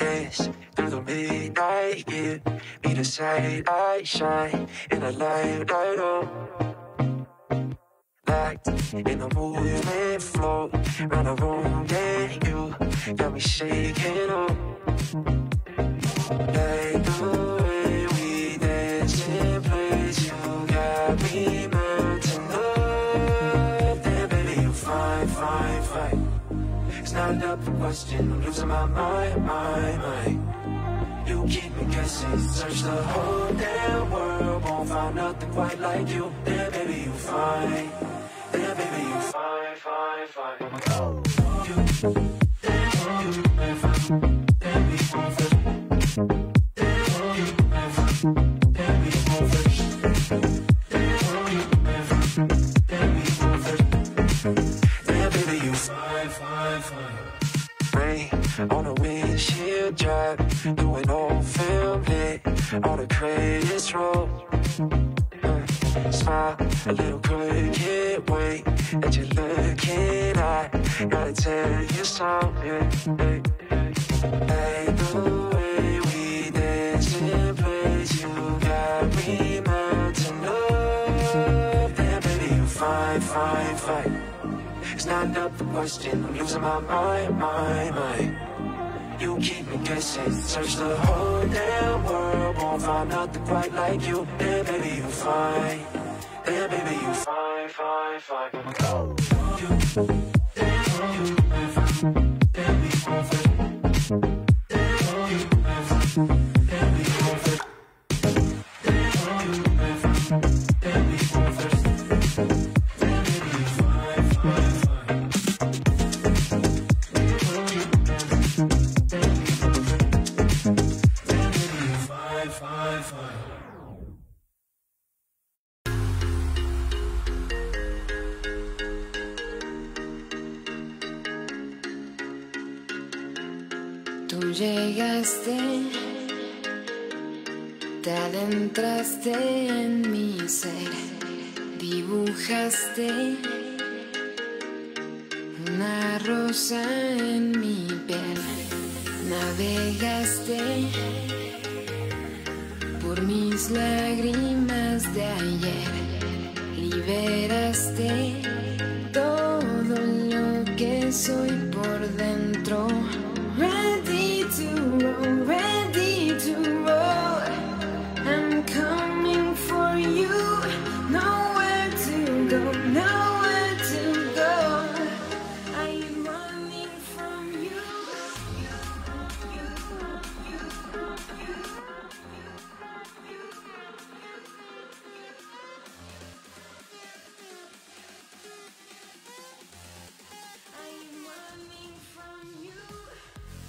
It's through the midnight, give me the sight, I shine in the light, I know. Locked in the movement, float round the room, then you got me shaking up. Like the way we dance in place, you got me melting up. Then baby, you fine, fine, fine. It's not up for question, I'm losing my mind, mind. You keep me guessing, search the whole damn world, won't find nothing quite like you. There, baby, you fine. There, baby, you fine, fine, fine. Oh, you, there, you, there, we over. There, you, there, we over. There, we over. There, baby, you fine, fine, fine. Rain on the windshield, drive through an old film lit, all the credits roll. Smile, a little girl, can't wait that you're looking. I gotta tell you something. Hey, the way we dance in place, you got me melting up. Damn, baby, you fine, fine, fine. It's not up for question, I'm losing my mind, mind, mind. You keep me guessing, search the whole damn world, won't find nothing quite like you. There, baby, you fine. There, baby, you fine, fine, fine. Oh, you, there, you, there, we over. There, you, there, we over. There, you, there, we over. There, baby, you fine, fine, fine. Tú llegaste, te adentraste en mi ser, dibujaste una rosa en mi piel, navegaste por mis lágrimas de ayer, liberaste todo lo que soy por dentro. Ready to roll, I'm coming for you, nowhere to go, nowhere to go, I'm running from you.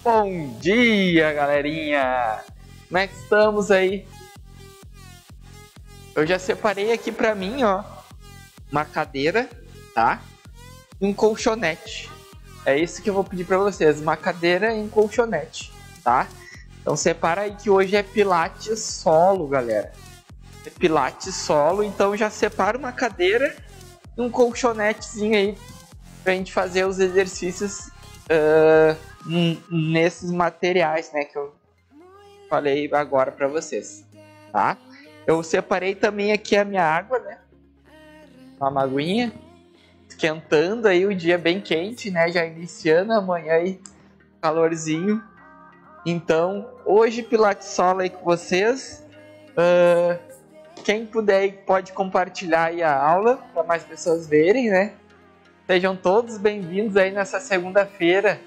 Bom dia, galerinha! Como é que estamos aí? Eu já separei aqui pra mim, ó, uma cadeira, tá? E um colchonete. É isso que eu vou pedir pra vocês, uma cadeira e um colchonete, tá? Então separa aí que hoje é Pilates Solo, galera. É Pilates Solo, então já separa uma cadeira e um colchonetezinho aí pra gente fazer os exercícios... nesses materiais, né, que eu falei agora para vocês, tá? Eu separei também aqui a minha água, né? Uma aguinha, esquentando aí o dia bem quente, né? Já iniciando amanhã aí, calorzinho. Então, hoje Pilates Solo aí com vocês. Quem puder pode compartilhar aí a aula para mais pessoas verem, né? Sejam todos bem-vindos aí nessa segunda-feira.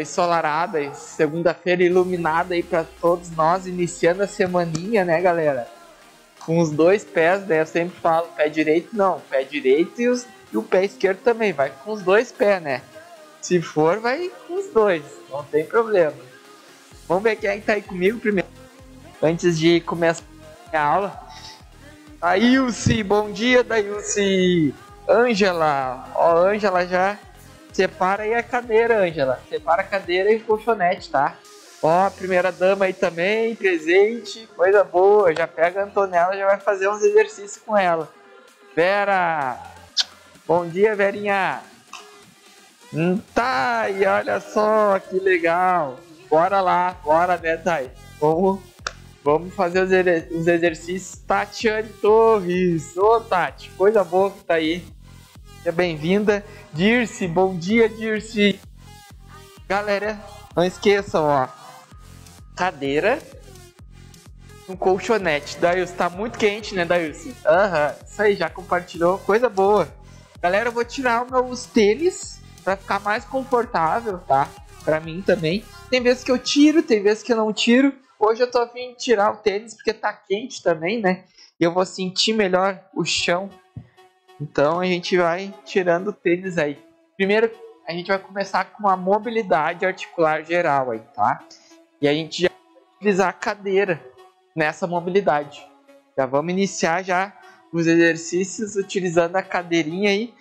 Ensolarada, segunda-feira iluminada aí para todos nós, iniciando a semaninha, né, galera? Com os dois pés, né? Eu sempre falo, pé direito não, pé direito e o pé esquerdo também, vai com os dois pés, né? Se for, vai com os dois, não tem problema. Vamos ver quem é que tá aí comigo primeiro, antes de começar a aula. Dailce, bom dia, Dailce! Ângela, ó, Ângela já... Separa aí a cadeira, Ângela. Separa a cadeira e o colchonete, tá? Ó, a primeira dama aí também, presente. Coisa boa. Já pega a Antonella e já vai fazer uns exercícios com ela. Vera! Bom dia, Verinha! Tá, e olha só que legal. Bora lá, bora, né, Thay? Vamos fazer os exercícios Tatiana Torres. Ô, Tati, coisa boa que tá aí. Seja bem-vinda. Dirce, bom dia, Dirce. Galera, não esqueçam, ó. Cadeira. Um colchonete. Daius, tá muito quente, né, Daius? Aham, isso aí, já compartilhou. Coisa boa. Galera, eu vou tirar os meus tênis pra ficar mais confortável, tá? Pra mim também. Tem vezes que eu tiro, tem vezes que eu não tiro. Hoje eu tô a fim de tirar o tênis porque tá quente também, né? E eu vou sentir melhor o chão. Então a gente vai tirando o tênis aí. Primeiro a gente vai começar com a mobilidade articular geral aí, tá? E a gente já vai utilizar a cadeira nessa mobilidade. Já vamos iniciar já os exercícios utilizando a cadeirinha aí.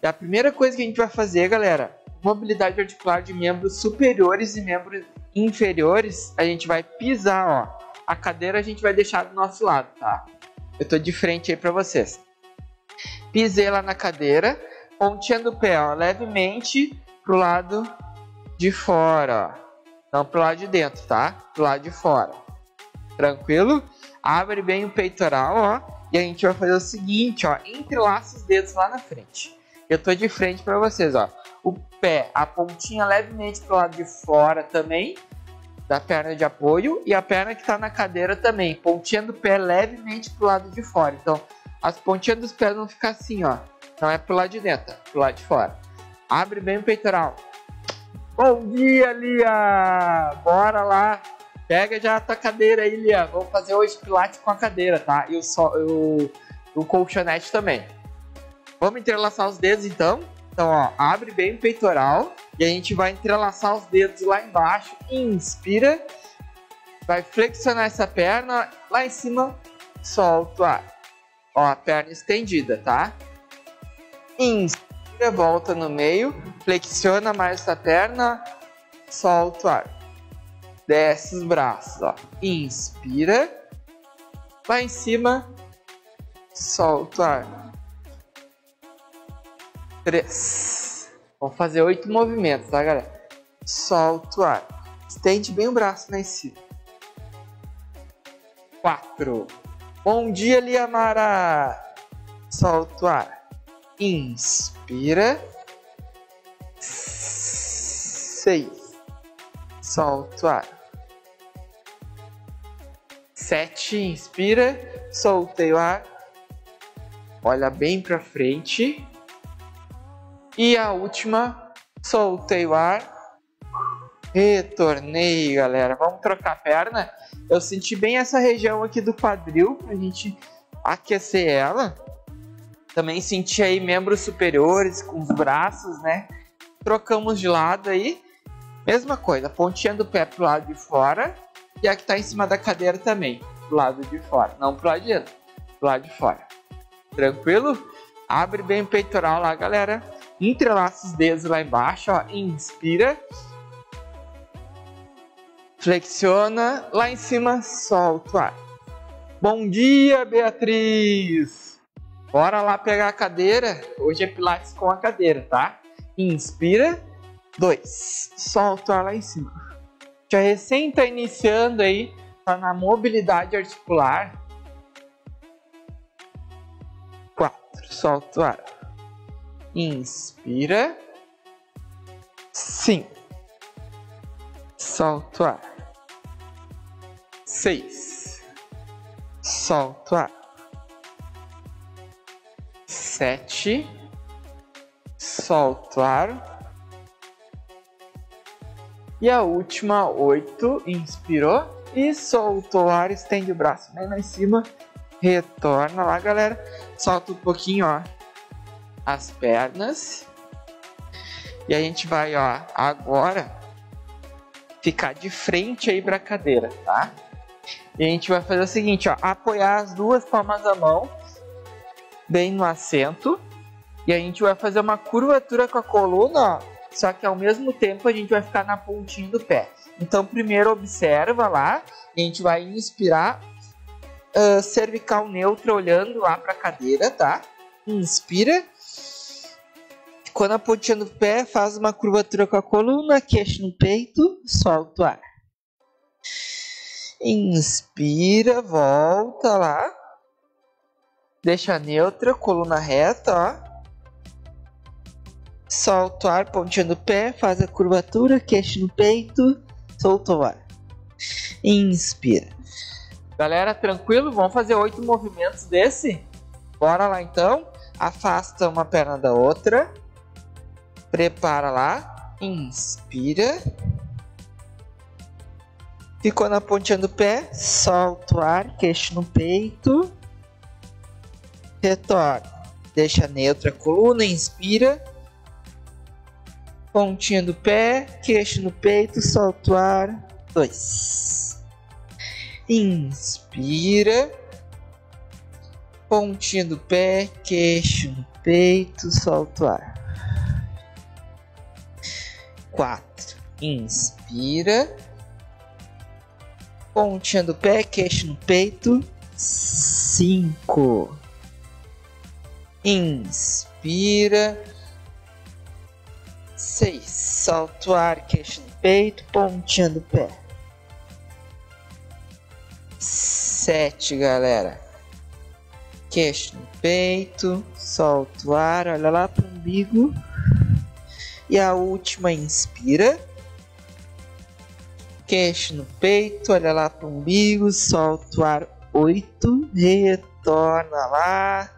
E a primeira coisa que a gente vai fazer, galera, mobilidade articular de membros superiores e membros inferiores, a gente vai pisar, ó. A cadeira a gente vai deixar do nosso lado, tá? Eu tô de frente aí pra vocês. Pisei lá na cadeira, ponteando o pé, ó, levemente pro lado de fora, ó. Não pro lado de dentro, tá? Pro lado de fora. Tranquilo? Abre bem o peitoral, ó. E a gente vai fazer o seguinte, ó. Entrelaça os dedos lá na frente. Eu tô de frente pra vocês, ó. O pé, a pontinha levemente pro lado de fora também, da perna de apoio, e a perna que tá na cadeira também, pontinha do pé levemente pro lado de fora. Então, as pontinhas dos pés vão ficar assim, ó. Não é pro lado de dentro, pro lado de fora. Abre bem o peitoral. Bom dia, Lia! Bora lá! Pega já a tua cadeira aí, Lia. Vamos fazer hoje pilates com a cadeira, tá? E o colchonete também. Vamos entrelaçar os dedos, então. Então, ó, abre bem o peitoral e a gente vai entrelaçar os dedos lá embaixo. Inspira. Vai flexionar essa perna. Lá em cima, solta o ar. Ó, a perna estendida, tá? Inspira, volta no meio. Flexiona mais essa perna. Solta o ar. Desce os braços, ó. Inspira. Lá em cima, solta o ar. 3. Vamos fazer 8 movimentos, tá, galera? Solta o ar. Estende bem o braço lá em cima. 4. Bom dia, Liamara. Solta o ar. Inspira. 6. Solta o ar. 7. Inspira. Soltei o ar. Olha bem pra frente. E a última, soltei o ar, retornei, galera. Vamos trocar a perna. Eu senti bem essa região aqui do quadril, pra gente aquecer ela. Também senti aí membros superiores com os braços, né? Trocamos de lado aí. Mesma coisa, pontinha do pé pro lado de fora. E a que tá em cima da cadeira também, pro lado de fora. Não pro lado de dentro, pro lado de fora. Tranquilo? Abre bem o peitoral lá, galera. Entrelaça os dedos lá embaixo, ó. Inspira. Flexiona. Lá em cima, solta o ar. Bom dia, Beatriz! Bora lá pegar a cadeira. Hoje é pilates com a cadeira, tá? Inspira. 2. Solta o ar lá em cima. Já recém tá iniciando aí. Tá na mobilidade articular. 4. Solta o ar. Inspira. 5. Solta o ar. 6. Solta o ar. 7. Solta o ar. E a última, 8. Inspirou e soltou o ar. Estende o braço bem lá em cima. Retorna lá, galera. Solta um pouquinho, ó, as pernas. E a gente vai, ó, agora ficar de frente aí pra cadeira, tá? E a gente vai fazer o seguinte, ó, apoiar as duas palmas da mão bem no assento. E a gente vai fazer uma curvatura com a coluna, ó, só que ao mesmo tempo a gente vai ficar na pontinha do pé. Então primeiro observa lá, a gente vai inspirar, cervical neutra olhando lá pra cadeira, tá? Inspira. Quando a pontinha no pé, faz uma curvatura com a coluna, queixo no peito, solta o ar. Inspira, volta lá. Deixa neutra, coluna reta, ó. Solta o ar, pontinha no pé, faz a curvatura, queixo no peito, solta o ar. Inspira. Galera, tranquilo? Vamos fazer 8 movimentos desse? Bora lá então. Afasta uma perna da outra. Prepara lá. Inspira. Ficou na pontinha do pé. Solta o ar. Queixo no peito. Retorna. Deixa neutra a coluna. Inspira. Pontinha do pé. Queixo no peito. Solta o ar. 2. Inspira. Pontinha do pé. Queixo no peito. Solta o ar. 4. Inspira. Pontinha do pé, queixo no peito. 5. Inspira. 6. Solta o ar, queixo no peito, pontinha do pé. 7, galera. Queixo no peito, solta o ar, olha lá pro umbigo. E a última, inspira, queixo no peito, olha lá para o umbigo, solta o ar, 8, retorna lá,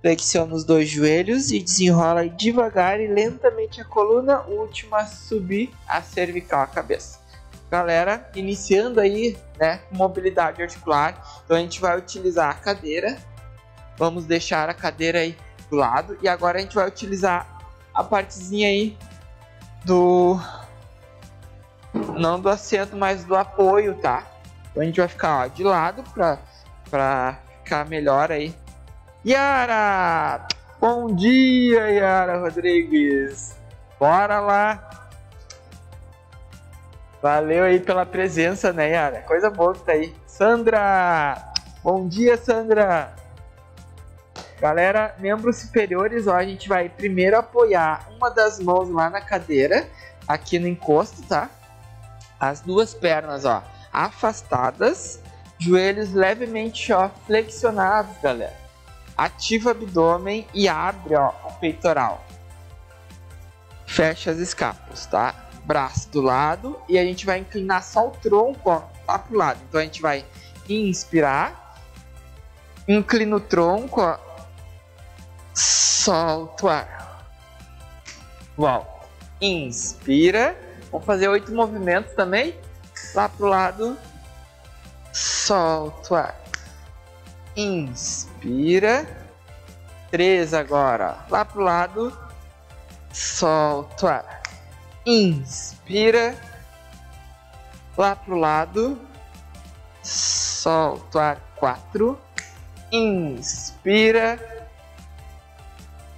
flexiona os dois joelhos e desenrola devagar e lentamente a coluna, última, subir a cervical, a cabeça. Galera, iniciando aí, né, mobilidade articular, então a gente vai utilizar a cadeira, vamos deixar a cadeira aí do lado e agora a gente vai utilizar a partezinha aí do, não do assento, mas do apoio, tá? Então a gente vai ficar, ó, de lado pra ficar melhor aí. Yara! Bom dia, Yara Rodrigues! Bora lá! Valeu aí pela presença, né, Yara? Coisa boa que tá aí. Sandra! Bom dia, Sandra! Galera, membros superiores, ó, a gente vai primeiro apoiar uma das mãos lá na cadeira, aqui no encosto, tá? As duas pernas, ó, afastadas, joelhos levemente, ó, flexionados, galera. Ativa o abdômen e abre, ó, o peitoral. Fecha as escápulas, tá? Braço do lado e a gente vai inclinar só o tronco, ó, lá pro lado. Então a gente vai inspirar, inclina o tronco, ó. Solta o ar. Volta. Inspira. Vamos fazer 8 movimentos também. Lá pro lado. Solta o ar. Inspira. 3 agora. Lá pro lado. Solta o ar. Inspira. Lá pro lado. Solta o ar. 4. Inspira.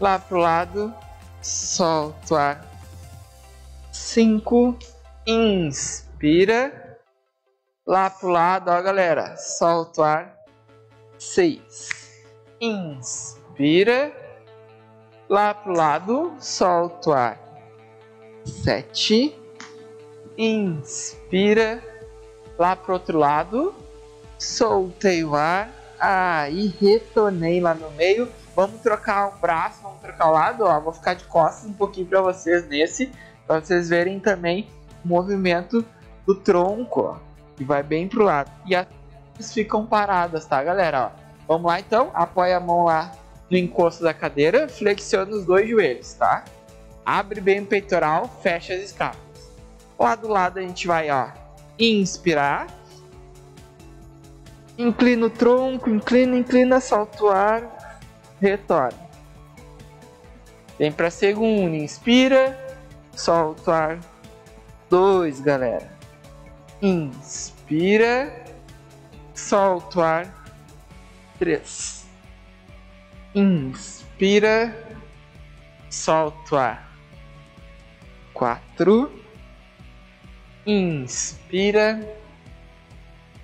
Lá pro lado, solta o ar. 5. Inspira. Lá pro lado, ó, galera. Solta o ar. 6. Inspira. Lá pro lado, solta o ar. 7. Inspira. Lá pro outro lado. Soltei o ar. Aí, retornei lá no meio. Vamos trocar o braço, vamos trocar o lado, ó. Vou ficar de costas um pouquinho para vocês nesse, para vocês verem também o movimento do tronco, ó, que vai bem pro lado. E as pernas ficam paradas, tá, galera? Ó, vamos lá então, apoia a mão lá no encosto da cadeira, flexiona os dois joelhos, tá? Abre bem o peitoral, fecha as escápulas. Lá do lado a gente vai, ó, inspirar. Inclina o tronco, inclina, inclina, solta o ar. Retorna. Vem pra segunda. Inspira. Solta o ar. 2, galera. Inspira. Solta o ar. 3. Inspira. Solta o ar. 4. Inspira.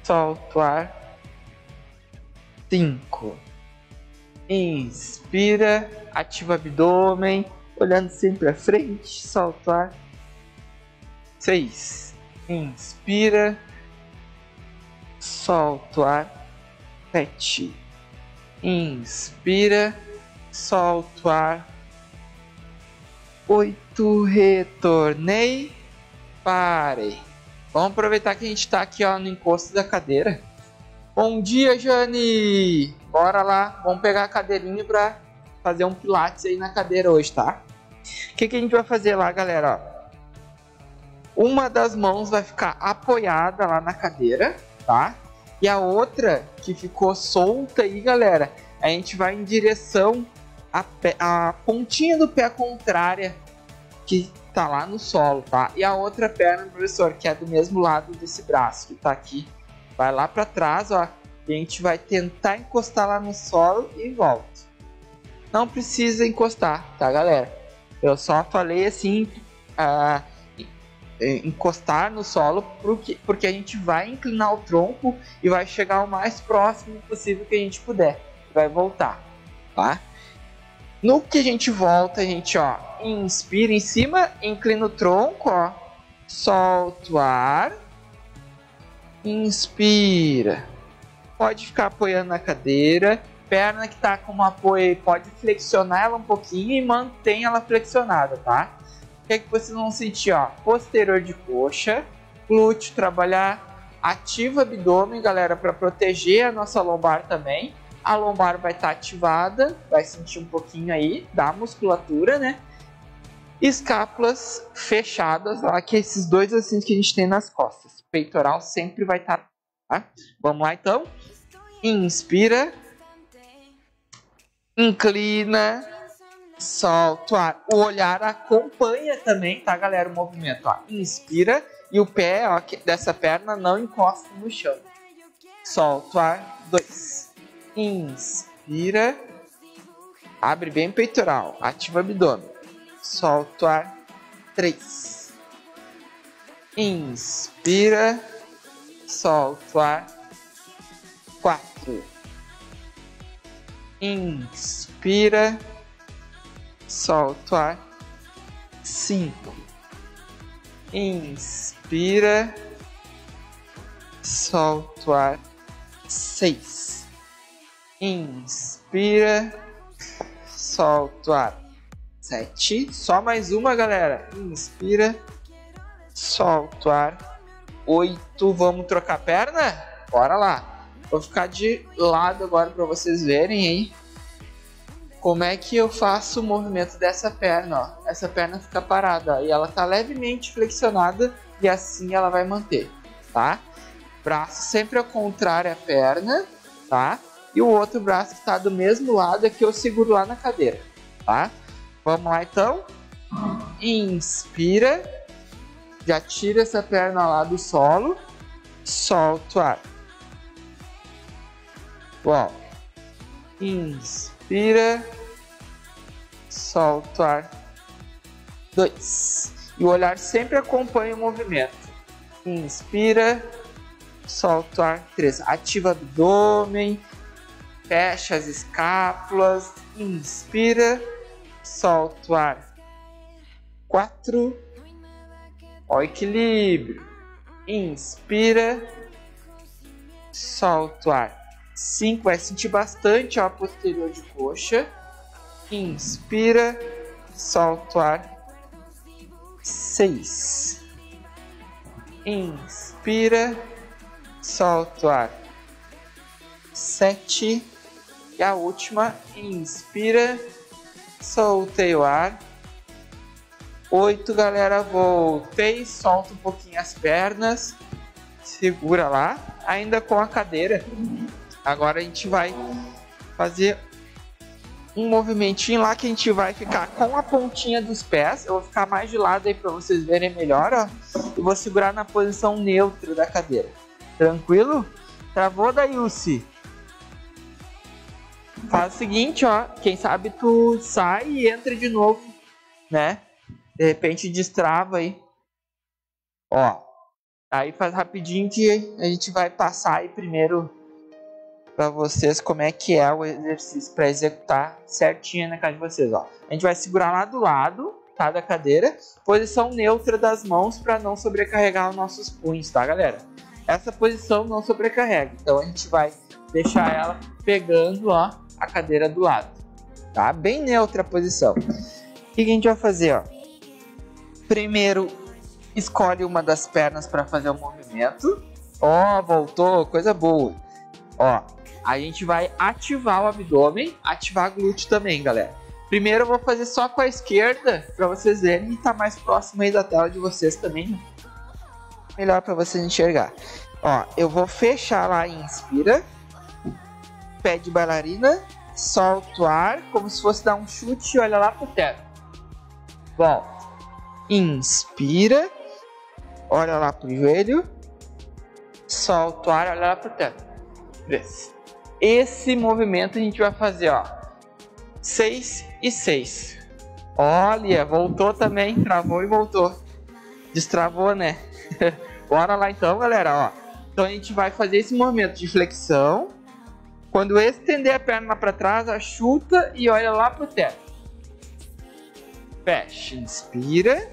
Solta o ar. 5. Inspira, ativa o abdômen, olhando sempre à frente, solta o ar. 6. Inspira, solta o ar. 7. Inspira, solta o ar. 8. Retornei, parei. Vamos aproveitar que a gente está aqui, ó, no encosto da cadeira. Bom dia, Jane! Bora lá, vamos pegar a cadeirinha para fazer um pilates aí na cadeira hoje, tá? O que que a gente vai fazer lá, galera? Ó, uma das mãos vai ficar apoiada lá na cadeira, tá? E a outra que ficou solta aí, galera, a gente vai em direção à pontinha do pé contrária que tá lá no solo, tá? E a outra perna, professor, que é do mesmo lado desse braço que tá aqui, vai lá para trás, ó. E a gente vai tentar encostar lá no solo e volta. Não precisa encostar, tá, galera? Eu só falei assim, encostar no solo porque a gente vai inclinar o tronco e vai chegar o mais próximo possível que a gente puder. Vai voltar, tá? No que a gente volta, a gente, ó, inspira em cima, inclina o tronco, ó, solta o ar, inspira. Pode ficar apoiando na cadeira, perna que tá com um apoio, pode flexionar ela um pouquinho e mantém ela flexionada, tá? O que é que vocês vão sentir, ó? Posterior de coxa, glúteo trabalhar, ativa o abdômen, galera, para proteger a nossa lombar também. A lombar vai estar ativada, vai sentir um pouquinho aí da musculatura, né? Escápulas fechadas, lá que esses dois ossinhos que a gente tem nas costas. Peitoral sempre vai estar, tá? Vamos lá então. Inspira. Inclina. Solta o ar. O olhar acompanha também, tá, galera, o movimento, ó. Inspira e o pé, ó, dessa perna não encosta no chão. Solta o ar. 2. Inspira, abre bem o peitoral, ativa o abdômen, solta o ar. 3. Inspira, solta o ar. 4. Inspira, solta o ar. 5. Inspira, solta o ar. 6. Inspira, solta o ar. 7. Só mais uma, galera. Inspira, solta o ar. 8. Vamos trocar a perna? Bora lá. Vou ficar de lado agora para vocês verem aí como é que eu faço o movimento dessa perna, ó. Essa perna fica parada, ó, e ela tá levemente flexionada e assim ela vai manter, tá? Braço sempre ao contrário a perna, tá? E o outro braço que está do mesmo lado é que eu seguro lá na cadeira, tá? Vamos lá então. Inspira. Já tira essa perna lá do solo. Solta o ar. Bom. Inspira. Solta o ar. 2. E o olhar sempre acompanha o movimento. Inspira. Solta o ar. 3. Ativa o abdômen. Fecha as escápulas. Inspira. Solta o ar. 4. Ó, equilíbrio. Inspira. Solta o ar. 5. Vai sentir bastante, ó, posterior de coxa. Inspira. Solta o ar. 6. Inspira. Solta o ar. 7. E a última, inspira, soltei o ar. 8, galera, voltei, solta um pouquinho as pernas, segura lá, ainda com a cadeira. Agora a gente vai fazer um movimentinho lá que a gente vai ficar com a pontinha dos pés. Eu vou ficar mais de lado aí para vocês verem melhor, ó. E vou segurar na posição neutra da cadeira. Tranquilo? Travou da Yussi? Faz o seguinte, ó, quem sabe tu sai e entra de novo, né? De repente destrava aí. Ó, aí faz rapidinho que a gente vai passar aí primeiro para vocês como é que é o exercício para executar certinho na casa de vocês. Ó, a gente vai segurar lá do lado, tá, da cadeira, posição neutra das mãos para não sobrecarregar os nossos punhos, tá, galera? Essa posição não sobrecarrega, então a gente vai deixar ela pegando, ó, a cadeira do lado, tá? Bem neutra a posição. O que a gente vai fazer, ó? Primeiro, escolhe uma das pernas para fazer o movimento. Ó, voltou, coisa boa. Ó, a gente vai ativar o abdômen, ativar glúteo também, galera. Primeiro eu vou fazer só com a esquerda, para vocês verem, e tá mais próximo aí da tela de vocês também, melhor para vocês enxergar. Ó, eu vou fechar lá, inspira, pé de bailarina, solto o ar, como se fosse dar um chute, olha lá pro teto. Volta, inspira, olha lá pro joelho, solto o ar, olha lá pro teto. 3. Esse movimento a gente vai fazer, ó, 6 e 6. Olha, voltou também, travou e voltou. Destravou, né? Bora lá então, galera, ó. Então a gente vai fazer esse movimento de flexão. Quando estender a perna para trás, a chuta e olha lá pro teto. Fecha, inspira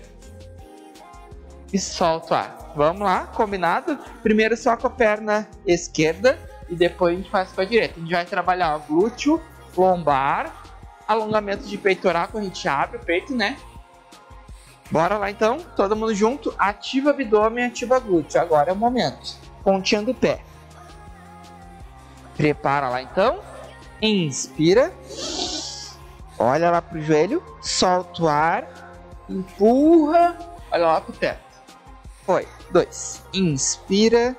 e solta o ar. Vamos lá, combinado? Primeiro só com a perna esquerda e depois a gente faz com a direita. A gente vai trabalhar o glúteo, lombar, alongamento de peitoral, quando a gente abre o peito, né? Bora lá então, todo mundo junto, ativa o abdômen, ativa glúteo. Agora é o momento, pontinha do pé. Prepara lá então, inspira, olha lá pro joelho, solta o ar, empurra, olha lá pro teto. Foi, 2, inspira,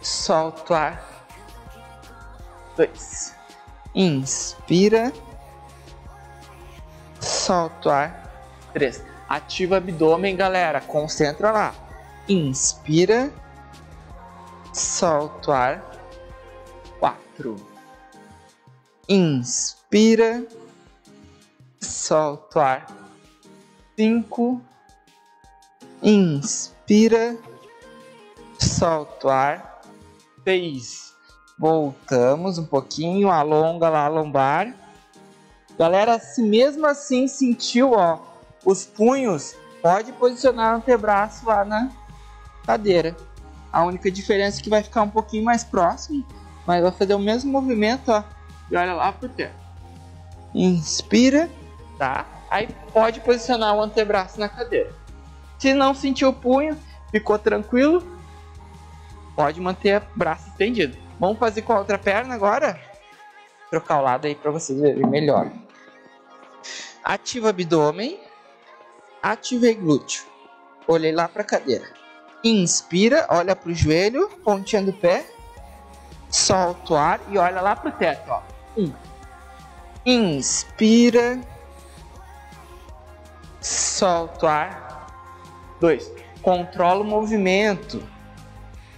solta o ar, 2, inspira, solta o ar, 3, ativa o abdômen, galera, concentra lá, inspira, solta o ar, 4, inspira, solta o ar, 5, inspira, solta o ar, 6, voltamos um pouquinho, alonga lá a lombar, galera. Se mesmo assim sentiu, ó, os punhos, pode posicionar o antebraço lá na cadeira. A única diferença é que vai ficar um pouquinho mais próximo, mas vai fazer o mesmo movimento, ó. E olha lá pro teto. Inspira, tá? Aí pode posicionar o antebraço na cadeira. Se não sentiu o punho, ficou tranquilo, pode manter o braço estendido. Vamos fazer com a outra perna agora? Trocar o lado aí para vocês verem melhor. Ativa o abdômen, ativei glúteo, olhei lá pra cadeira. Inspira, olha pro joelho, pontinha do pé, solta o ar e olha lá pro teto, ó. 1. Inspira, solta o ar. 2. Controla o movimento.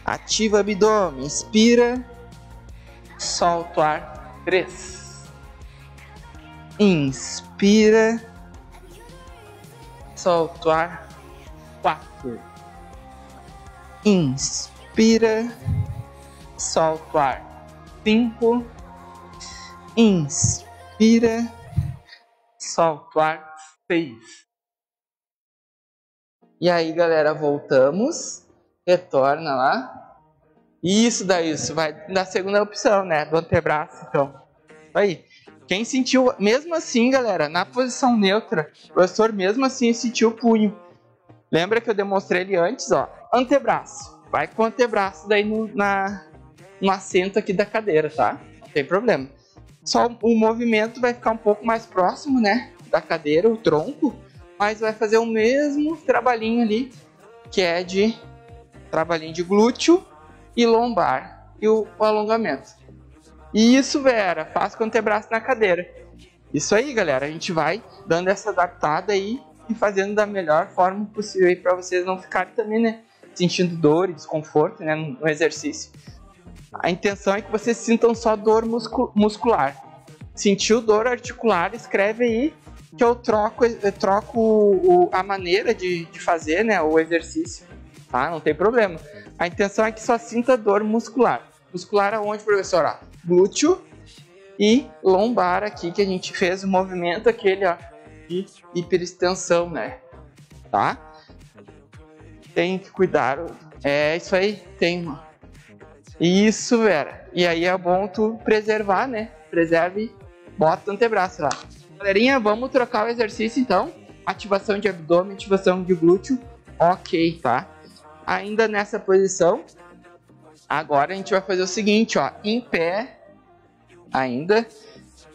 Ativa o abdômen, inspira, solta o ar. 3. Inspira, solta o ar. 4. Inspira, solta o ar. 5. Inspira, solta o ar. 6. E aí, galera, voltamos. Retorna lá. Isso, daí, isso. Vai na segunda opção, né? Do antebraço, então. Aí. Quem sentiu, mesmo assim, galera, na posição neutra, o professor mesmo assim sentiu o punho. Lembra que eu demonstrei ele antes, ó. Antebraço. Vai com o antebraço daí no assento aqui da cadeira, tá? Não tem problema. Só o movimento vai ficar um pouco mais próximo, né? Da cadeira, o tronco. Mas vai fazer o mesmo trabalhinho ali, que é de trabalhinho de glúteo e lombar. E o alongamento. Isso, Vera. Faz com o antebraço na cadeira. Isso aí, galera. A gente vai dando essa adaptada aí. E fazendo da melhor forma possível aí para vocês não ficarem também, né, sentindo dor e desconforto, né, no exercício. A intenção é que vocês sintam só dor muscular. Sentiu dor articular, escreve aí que eu troco a maneira de fazer, né, o exercício, tá? Não tem problema. A intenção é que só sinta dor muscular. muscular aonde, professora? Glúteo e lombar aqui, que a gente fez o movimento aquele, ó, de hiperextensão, né? Tá? Tem que cuidar. É isso aí, tem uma. Isso, Vera. E aí é bom tu preservar, né? Preserve, bota o antebraço lá. Galerinha, vamos trocar o exercício então. Ativação de abdômen, ativação de glúteo. Ok, tá? Ainda nessa posição. Agora a gente vai fazer o seguinte, ó. Em pé, ainda.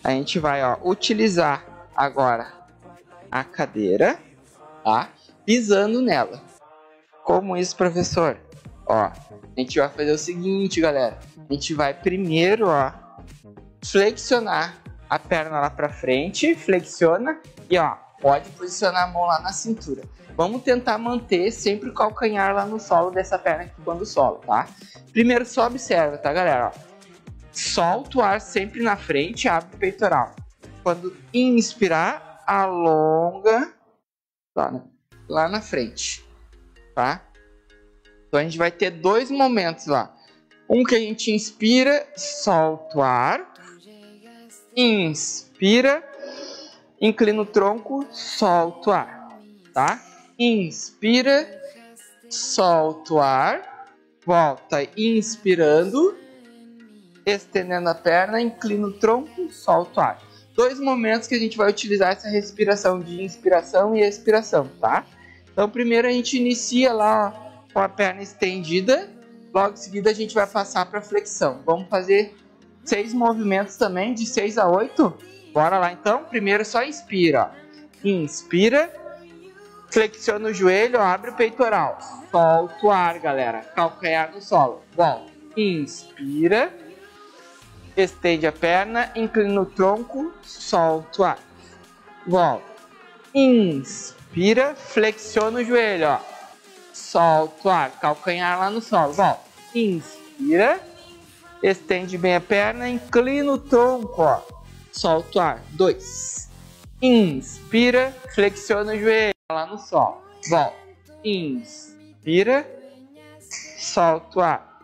A gente vai, ó, utilizar agora a cadeira, tá? Pisando nela. Como isso, professor? Ó, a gente vai fazer o seguinte, galera. A gente vai primeiro, ó, flexionar a perna lá pra frente, flexiona e, ó, pode posicionar a mão lá na cintura. Vamos tentar manter sempre o calcanhar lá no solo dessa perna aqui quando solo, tá? Primeiro só observa, tá, galera? Ó, solta o ar sempre na frente, abre o peitoral. Quando inspirar, alonga lá na frente, tá? Então a gente vai ter dois momentos lá. Um que a gente inspira, solta o ar, inspira, inclina o tronco, solta o ar, tá? Inspira, solta o ar, volta inspirando, estendendo a perna, inclina o tronco, solta o ar. Dois momentos que a gente vai utilizar essa respiração de inspiração e expiração, tá? Então primeiro a gente inicia lá, ó, com a perna estendida, logo em seguida a gente vai passar para flexão. Vamos fazer 6 movimentos também, de 6 a 8. Bora lá então, primeiro só inspira, ó. Inspira, flexiona o joelho, ó, abre o peitoral, solta o ar, galera, calcanhar no solo. Bom, inspira, estende a perna, inclina o tronco, solta o ar. Volta. Inspira, flexiona o joelho, ó. Solta o ar, calcanhar lá no solo. Volta. Inspira, estende bem a perna, inclina o tronco, ó. Solta o ar. 2. Inspira, flexiona o joelho lá no solo. Volta. Inspira, solta o ar.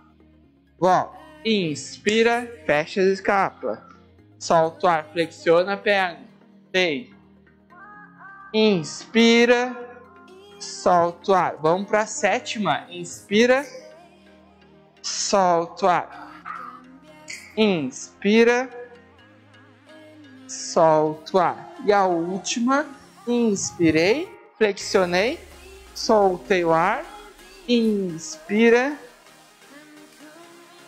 Volta. Inspira, fecha a escápula, solta o ar, flexiona a perna, 3, inspira, solta o ar. Vamos para a 7ª, inspira, solta o ar, inspira, solta o ar. E a última, inspirei, flexionei, soltei o ar, inspira,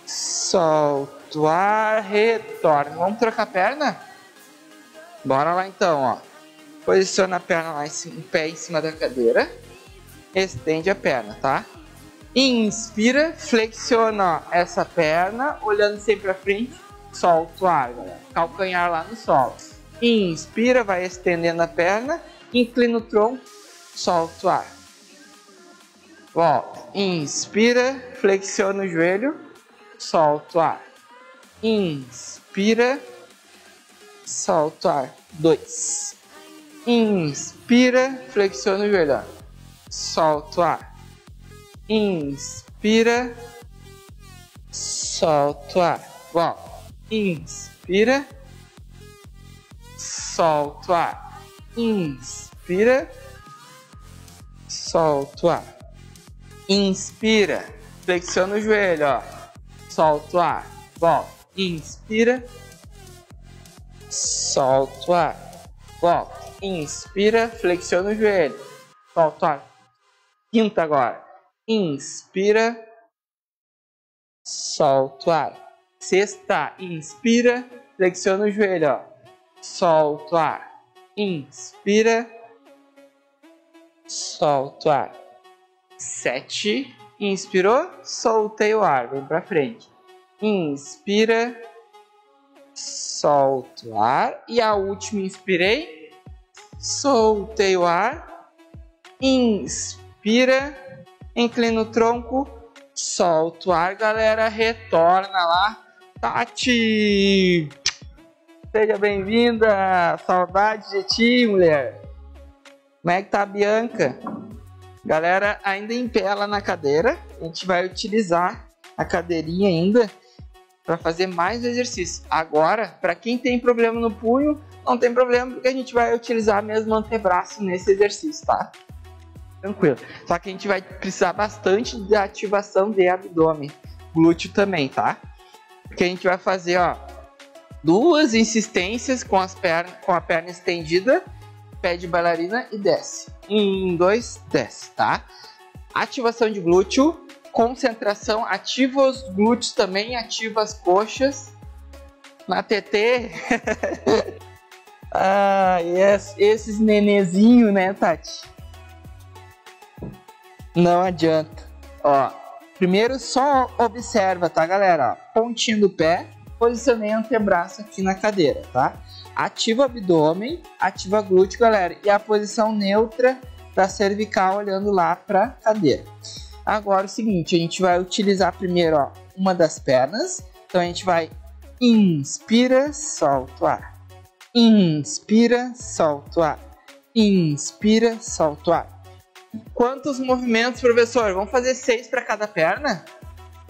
solta o ar, retorna. Vamos trocar a perna? Bora lá então, ó. Posiciona a perna lá, o pé em cima da cadeira. Estende a perna, tá? Inspira, flexiona, ó, essa perna, olhando sempre pra frente. Solta o ar, galera. Calcanhar lá no solo. Inspira, vai estendendo a perna. Inclina o tronco, solta o ar. Volta. Inspira, flexiona o joelho. Solta o ar. Inspira. Solta o ar. 2. Inspira. Flexiona o joelho. Solta o ar. Inspira. Solta o ar. Volta. Inspira. Solta o ar. Inspira. Solta o ar. Inspira. Flexiona o joelho, ó. Solta o ar, volta, inspira, solta o ar, volta, inspira, flexiona o joelho, solta o ar. 5ª agora, inspira, solta o ar. 6ª, inspira, flexiona o joelho, ó. Solta o ar, inspira, solta o ar. 7. Inspirou, soltei o ar, vem pra frente. Inspira, solta o ar. E a última, inspirei, soltei o ar. Inspira, inclina o tronco, solta o ar, galera. Retorna lá. Tati, seja bem-vinda. Saudade de ti, mulher. Como é que tá a Bianca? Galera, ainda em pé lá na cadeira, a gente vai utilizar a cadeirinha ainda para fazer mais exercício. Agora, para quem tem problema no punho, não tem problema, porque a gente vai utilizar mesmo o antebraço nesse exercício, tá? Tranquilo. Só que a gente vai precisar bastante da ativação de abdômen, glúteo também, tá? Porque a gente vai fazer, ó, 2 insistências com a perna estendida, pé de bailarina e desce. 1, 2, desce, tá? Ativação de glúteo, concentração, ativa os glúteos também, ativa as coxas. Na TT. Ah, yes, esses nenezinhos, né, Tati? Não adianta. Ó, primeiro só observa, tá, galera? Ó, pontinho do pé, posicionei o antebraço aqui na cadeira, tá? Ativa o abdômen, ativa glúteo, galera. E a posição neutra da cervical olhando lá pra cadeira. Agora é o seguinte, a gente vai utilizar primeiro, ó, uma das pernas. Então a gente vai inspira, solta o ar. Inspira, solta o ar. Inspira, solta o ar. Quantos movimentos, professor? Vamos fazer 6 para cada perna?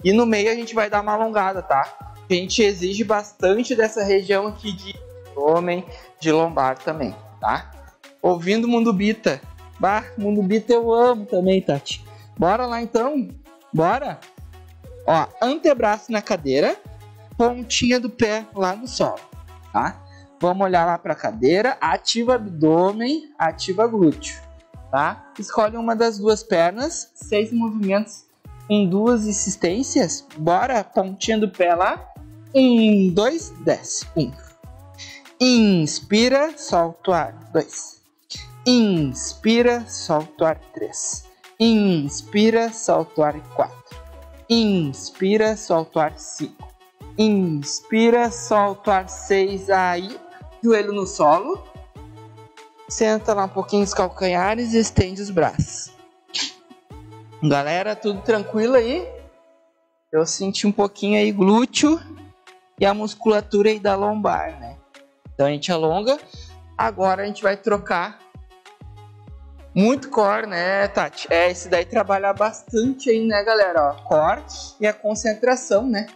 E no meio a gente vai dar uma alongada, tá? A gente exige bastante dessa região aqui de abdômen, de lombar também, tá? Ouvindo Mundo Bita. Bah, Mundo Bita eu amo também, Tati. Bora lá então? Bora? Ó, antebraço na cadeira, pontinha do pé lá no solo, tá? Vamos olhar lá pra cadeira, ativa abdômen, ativa glúteo, tá? Escolhe uma das duas pernas, 6 movimentos em 2 insistências. Bora, pontinha do pé lá. 1, 2, desce. 1. Inspira, solta o ar. 2. Inspira, solta o ar. 3. Inspira, solta o ar. 4. Inspira, solta o ar. 5. Inspira, solta o ar. 6. Aí, joelho no solo. Senta lá um pouquinho os calcanhares e estende os braços. Galera, tudo tranquilo aí? Eu senti um pouquinho aí glúteo e a musculatura aí da lombar, né? Então a gente alonga. Agora a gente vai trocar. Muito core, né, Tati? É, esse daí trabalha bastante aí, né, galera? Ó, core e a concentração, né?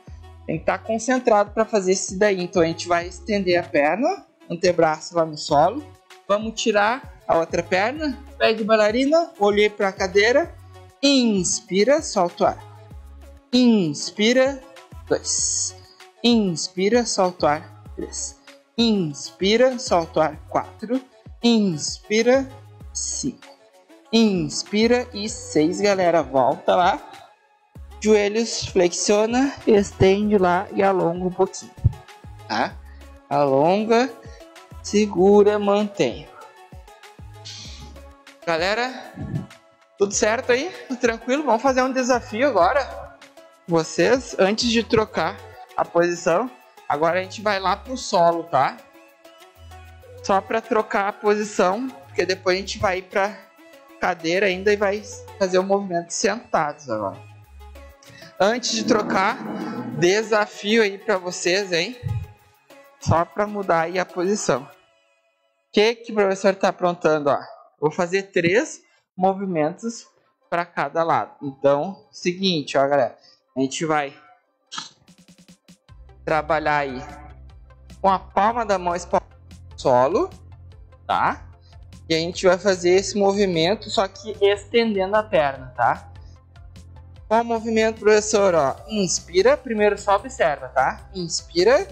Tem que estar concentrado para fazer esse daí. Então, a gente vai estender a perna, antebraço lá no solo. Vamos tirar a outra perna, pé de bailarina, olhei para a cadeira. Inspira, solta o ar. Inspira, 2. Inspira, solta o ar, 3. Inspira, solta o ar, 4. Inspira, 5. Inspira e 6, galera. Volta lá. Joelhos flexiona, estende lá e alonga um pouquinho, tá? Alonga, segura, mantém. Galera, tudo certo aí? Tudo tranquilo? Vamos fazer um desafio agora. Vocês, antes de trocar a posição, agora a gente vai lá pro solo, tá? Só para trocar a posição, porque depois a gente vai para cadeira ainda e vai fazer o movimento sentados agora. Antes de trocar, desafio aí para vocês, hein? Só para mudar aí a posição. O que o professor tá aprontando, ó? Vou fazer 3 movimentos para cada lado. Então, seguinte, ó, galera, a gente vai trabalhar aí com a palma da mão espalhada no solo, tá? E a gente vai fazer esse movimento, só que estendendo a perna, tá? Qual o movimento, professor? Ó, inspira, primeiro só observa, tá? Inspira,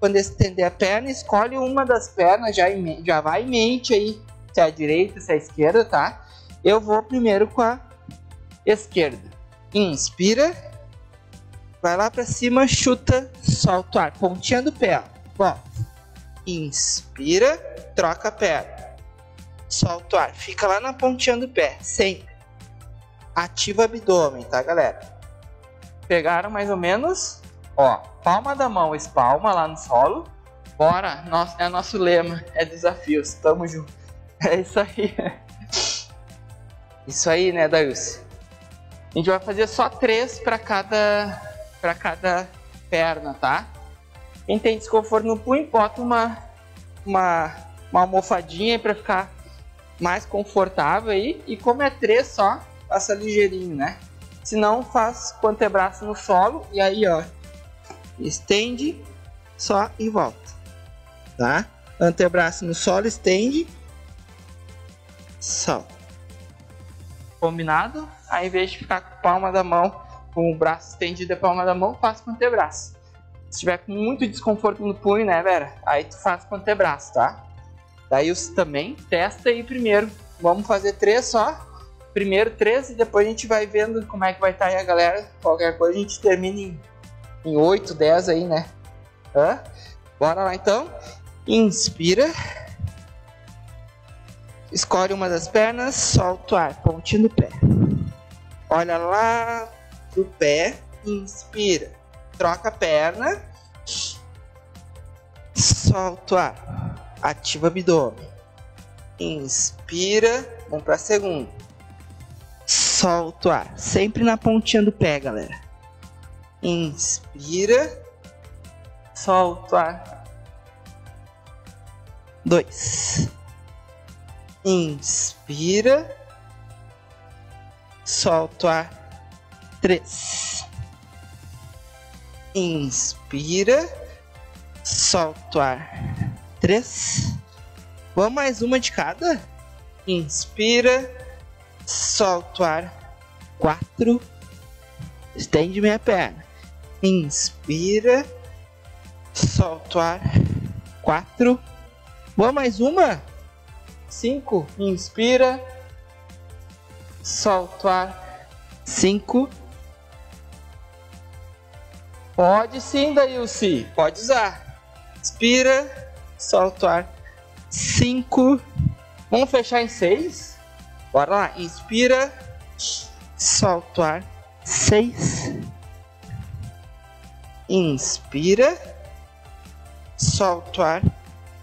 quando estender a perna, escolhe uma das pernas, já vai em mente aí, se é a direita, se é a esquerda, tá? Eu vou primeiro com a esquerda. Inspira, vai lá pra cima, chuta, solta o ar, pontinha do pé, ó. Inspira, troca a perna. Solta o ar, fica lá na pontinha do pé, sempre. Ativa o abdômen, tá, galera? Pegaram mais ou menos? Ó, palma da mão, espalma lá no solo. Bora, é nosso lema, é desafios, tamo junto. É isso aí. Isso aí, né, Daius? A gente vai fazer só 3 para cada perna, tá? Quem tem desconforto no punho, bota uma almofadinha para ficar mais confortável aí, e como é 3 só, passa ligeirinho, né? Se não, faz com o antebraço no solo, e aí, ó, estende, só e volta, tá? Antebraço no solo, estende, solta. Combinado? Aí, em vez de ficar com a palma da mão, com o braço estendido e a palma da mão, faz com o antebraço. Se tiver com muito desconforto no punho, né, Vera? Aí tu faz com o antebraço, tá? Daí você também testa aí primeiro. Vamos fazer 3 só. Primeiro 3 e depois a gente vai vendo como é que vai estar aí a galera. Qualquer coisa a gente termina em 8, 10 aí, né? Hã? Bora lá então. Inspira. Escolhe uma das pernas, solta o ar, pontinho do pé. Olha lá pro pé, inspira. Troca a perna, solta o ar, ativa o abdômen. Inspira, vamos para a segunda. Solta o ar, sempre na pontinha do pé, galera. Inspira, solta o ar. 2. Inspira, solta o ar. 3. Inspira, solta o ar. 3. Vamos mais uma de cada. Inspira, solta o ar. 4. Estende minha perna. Inspira, solta o ar. 4. Vamos mais uma. 5. Inspira, solta o ar. 5. Pode sim, Daílce, pode usar. Inspira, solta o ar. 5. Vamos fechar em 6? Bora lá. Inspira, solta o ar. 6. Inspira, solta o ar.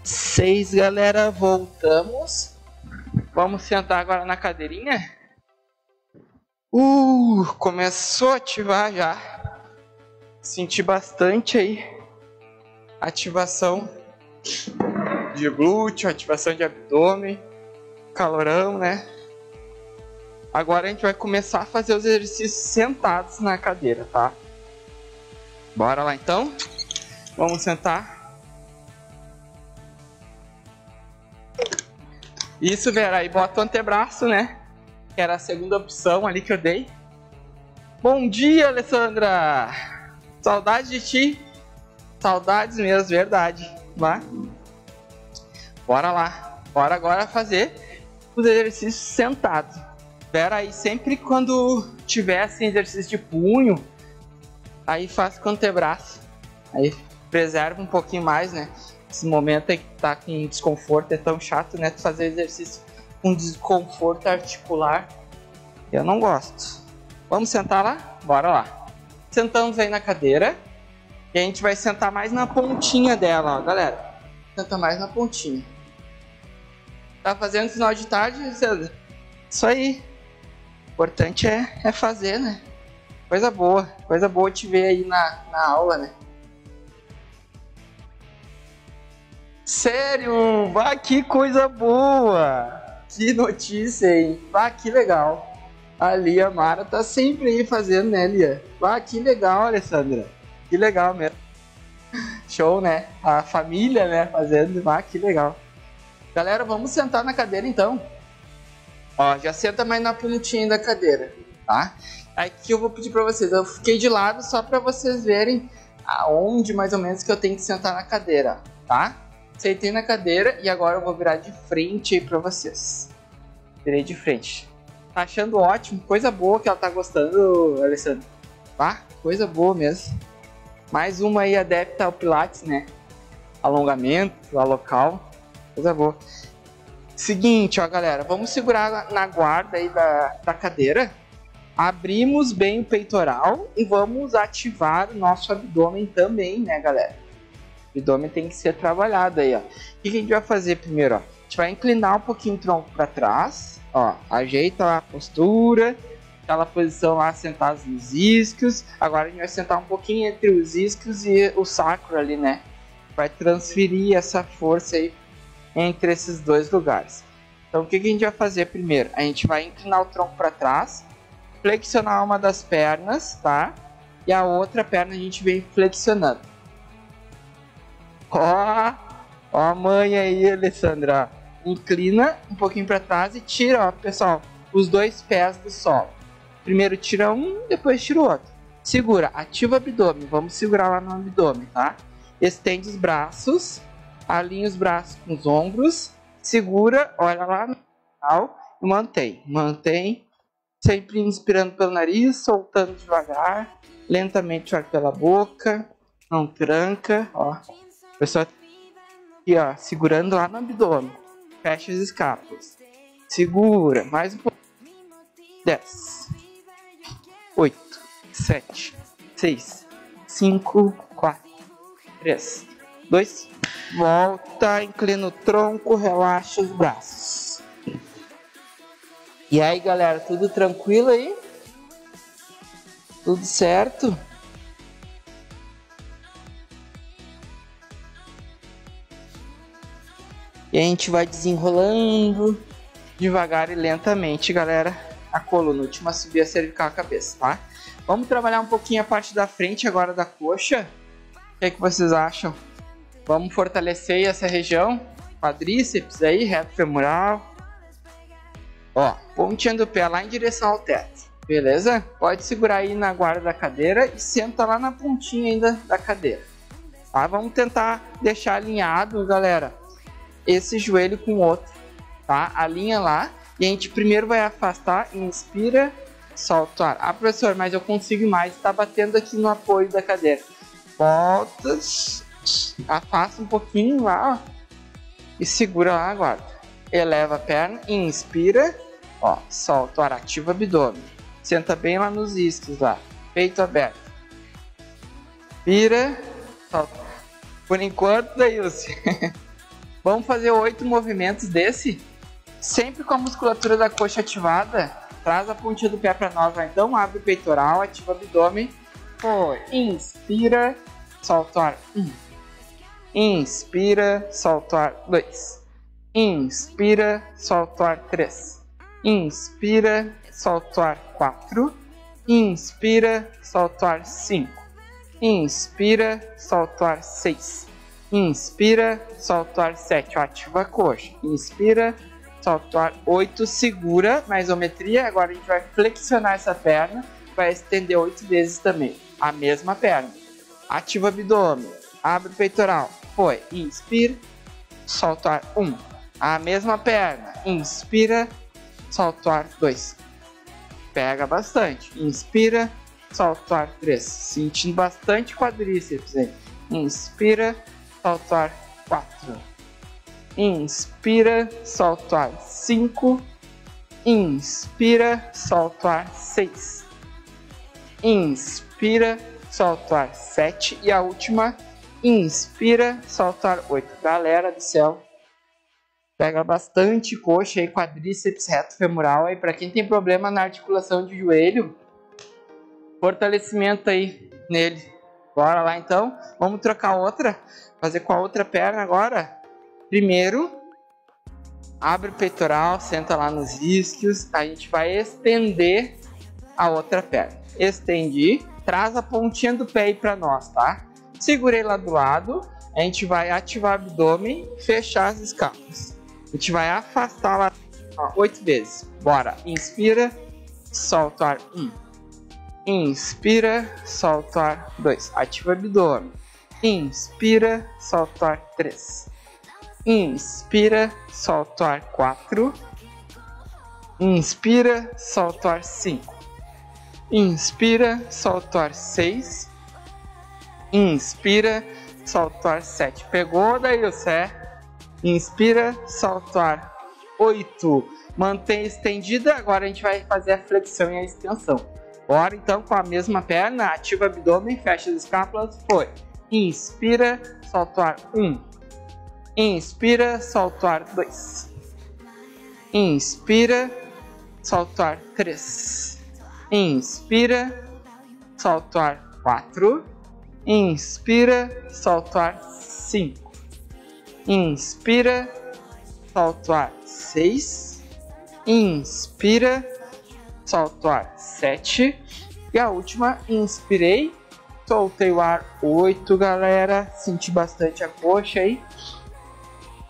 6, galera, voltamos. Vamos sentar agora na cadeirinha. Começou a ativar já. Senti bastante aí ativação de glúteo, ativação de abdômen, calorão, né? Agora a gente vai começar a fazer os exercícios sentados na cadeira, tá? Bora lá então. Vamos sentar. Isso, Vera, aí bota o antebraço, né? Que era a segunda opção ali que eu dei. Bom dia, Alessandra! Saudade de ti. Saudades mesmo, verdade. Vá. Bora lá. Bora agora fazer os exercícios sentados. Vera, aí sempre quando tiver assim, exercício de punho, aí faz com o antebraço. Aí preserva um pouquinho mais, né? Esse momento aí que tá com desconforto, é tão chato, né? Tu fazer exercício com desconforto articular. Eu não gosto. Vamos sentar lá? Bora lá. Sentamos aí na cadeira. E a gente vai sentar mais na pontinha dela, ó, galera. Senta mais na pontinha. Tá fazendo sinal de tarde, César? Isso aí. O importante é fazer, né? Coisa boa. Coisa boa te ver aí na aula, né? Sério, vá, que coisa boa! Que notícia, hein? Vá, que legal! A Lia Mara tá sempre aí fazendo, né, Lia? Vá, que legal, Alessandra! Que legal mesmo! Show, né? A família, né, fazendo, vá, que legal! Galera, vamos sentar na cadeira então! Ó, já senta mais na pontinha da cadeira, tá? Aqui eu vou pedir pra vocês, eu fiquei de lado só pra vocês verem aonde mais ou menos que eu tenho que sentar na cadeira, tá? Sentei na cadeira e agora eu vou virar de frente aí pra vocês. Virei de frente. Tá achando ótimo? Coisa boa que ela tá gostando, Alessandro. Tá? Coisa boa mesmo. Mais uma aí adepta ao Pilates, né? Alongamento, a local. Coisa boa. Seguinte, ó, galera. Vamos segurar na guarda aí da cadeira. Abrimos bem o peitoral e vamos ativar o nosso abdômen também, né, galera? O abdômen tem que ser trabalhado aí, ó. O que a gente vai fazer primeiro, ó? A gente vai inclinar um pouquinho o tronco para trás, ó. Ajeita a postura, aquela posição lá, sentados nos isquios. Agora a gente vai sentar um pouquinho entre os isquios e o sacro ali, né? Vai transferir essa força aí entre esses dois lugares. Então o que a gente vai fazer primeiro? A gente vai inclinar o tronco para trás, flexionar uma das pernas, tá? e a outra perna a gente vem flexionando. Ó a mãe aí, Alessandra. Inclina um pouquinho para trás e tira, ó, pessoal, os dois pés do solo. Primeiro tira um, depois tira o outro. Segura, ativa o abdômen. Vamos segurar lá no abdômen, tá? Estende os braços, alinha os braços com os ombros. Segura, olha lá no final e mantém. Mantém, sempre inspirando pelo nariz, soltando devagar, lentamente o ar pela boca. Não tranca, ó. Pessoal, aqui, ó, segurando lá no abdômen. Fecha as escápulas. Segura, mais um pouco. 10, 8, 7, 6, 5, 4, 3, 2, volta, inclina o tronco, relaxa os braços. E aí, galera, tudo tranquilo aí? Tudo certo? E a gente vai desenrolando devagar e lentamente, galera. A coluna, última subir a cervical, a cabeça, tá? Vamos trabalhar um pouquinho a parte da frente agora da coxa. O que é que vocês acham? Vamos fortalecer essa região, quadríceps aí, reto femoral. Ó, pontinha do pé lá em direção ao teto, beleza? Pode segurar aí na guarda da cadeira e senta lá na pontinha ainda da cadeira, tá? Vamos tentar deixar alinhado, galera, esse joelho com o outro, tá? Alinha lá. E a gente primeiro vai afastar, inspira, solta o ar. Ah, professor, mas eu consigo mais. Está batendo aqui no apoio da cadeira. Volta, afasta um pouquinho lá, ó, e segura lá, guarda. Eleva a perna, inspira, ó, solta o ar, ativa o abdômen. Senta bem lá nos isquios, lá, peito aberto. Vira, solta. Por enquanto, Daílson. Vamos fazer 8 movimentos desse. Sempre com a musculatura da coxa ativada, traz a pontinha do pé para nós, vai. Então abre o peitoral, ativa o abdômen, foi, inspira, solta o ar, 1, inspira, solta o ar, 2, inspira, solta o ar, 3, inspira, solta o ar, 4, inspira, solta o ar, 5, inspira, solta o ar, 6, inspira, solta o ar, 7, ativa a coxa, inspira, solta o ar, 8, segura na isometria. Agora a gente vai flexionar essa perna, vai estender 8 vezes também, a mesma perna. Ativa o abdômen, abre o peitoral, foi, inspira, solta o ar, 1, a mesma perna, inspira, solta o ar, 2, pega bastante, inspira, solta o ar, 3, sentindo bastante quadríceps, hein? Inspira, solta o ar, 4, inspira, solta o ar, 5, inspira, solta o ar, 6, inspira, solta o ar, 7, e a última, inspira, solta o ar, 8. Galera do céu, pega bastante coxa e quadríceps, reto femoral aí, para quem tem problema na articulação de joelho, fortalecimento aí nele. Bora lá então, vamos trocar outra, fazer com a outra perna agora. Primeiro, abre o peitoral, senta lá nos isquios, a gente vai estender a outra perna. Estendi, traz a pontinha do pé aí pra nós, tá? Segurei lá do lado, a gente vai ativar o abdômen, fechar as escamas. A gente vai afastar lá, ó, 8 vezes. Bora, inspira, solta o ar, 1. Inspira, solta o ar, 2. Ativa o abdômen. Inspira, solta o ar, 3. Inspira, solta o ar, 4. Inspira, solta o ar, 5. Inspira, solta o ar, 6. Inspira, solta o ar, 7. Pegou, daí o Cé? Inspira, solta o ar, 8. Mantém estendida. Agora a gente vai fazer a flexão e a extensão. Bora então com a mesma perna. Ativa o abdômen, fecha as escápulas. Foi. Inspira, solta o ar, 1. Inspira, solta o ar, 2. Inspira, solta o ar, 3. Inspira, solta o ar, 4. Inspira, solta o ar, 5. Inspira, solta o ar, 6. Inspira, solta o ar, 7. E a última, inspirei, Soltei o ar 8, galera. Senti bastante a coxa aí.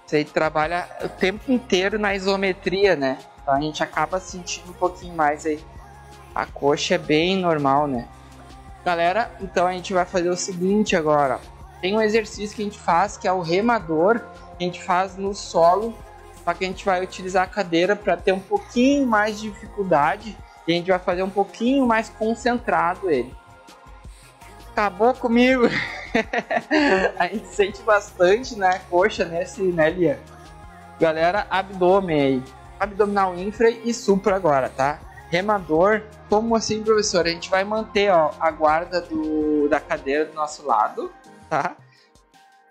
Você trabalha o tempo inteiro na isometria, né? Então a gente acaba sentindo um pouquinho mais aí. A coxa é bem normal, né? Galera, então a gente vai fazer o seguinte agora. Tem um exercício que a gente faz, que é o remador. A gente faz no solo. Só que a gente vai utilizar a cadeira para ter um pouquinho mais de dificuldade. E a gente vai fazer um pouquinho mais concentrado ele. Acabou comigo! A gente sente bastante, né, coxa nesse, né, Lia? Galera, abdômen aí. Abdominal infra e supra agora, tá? Remador, como assim, professor? A gente vai manter, ó, a guarda da cadeira do nosso lado, tá?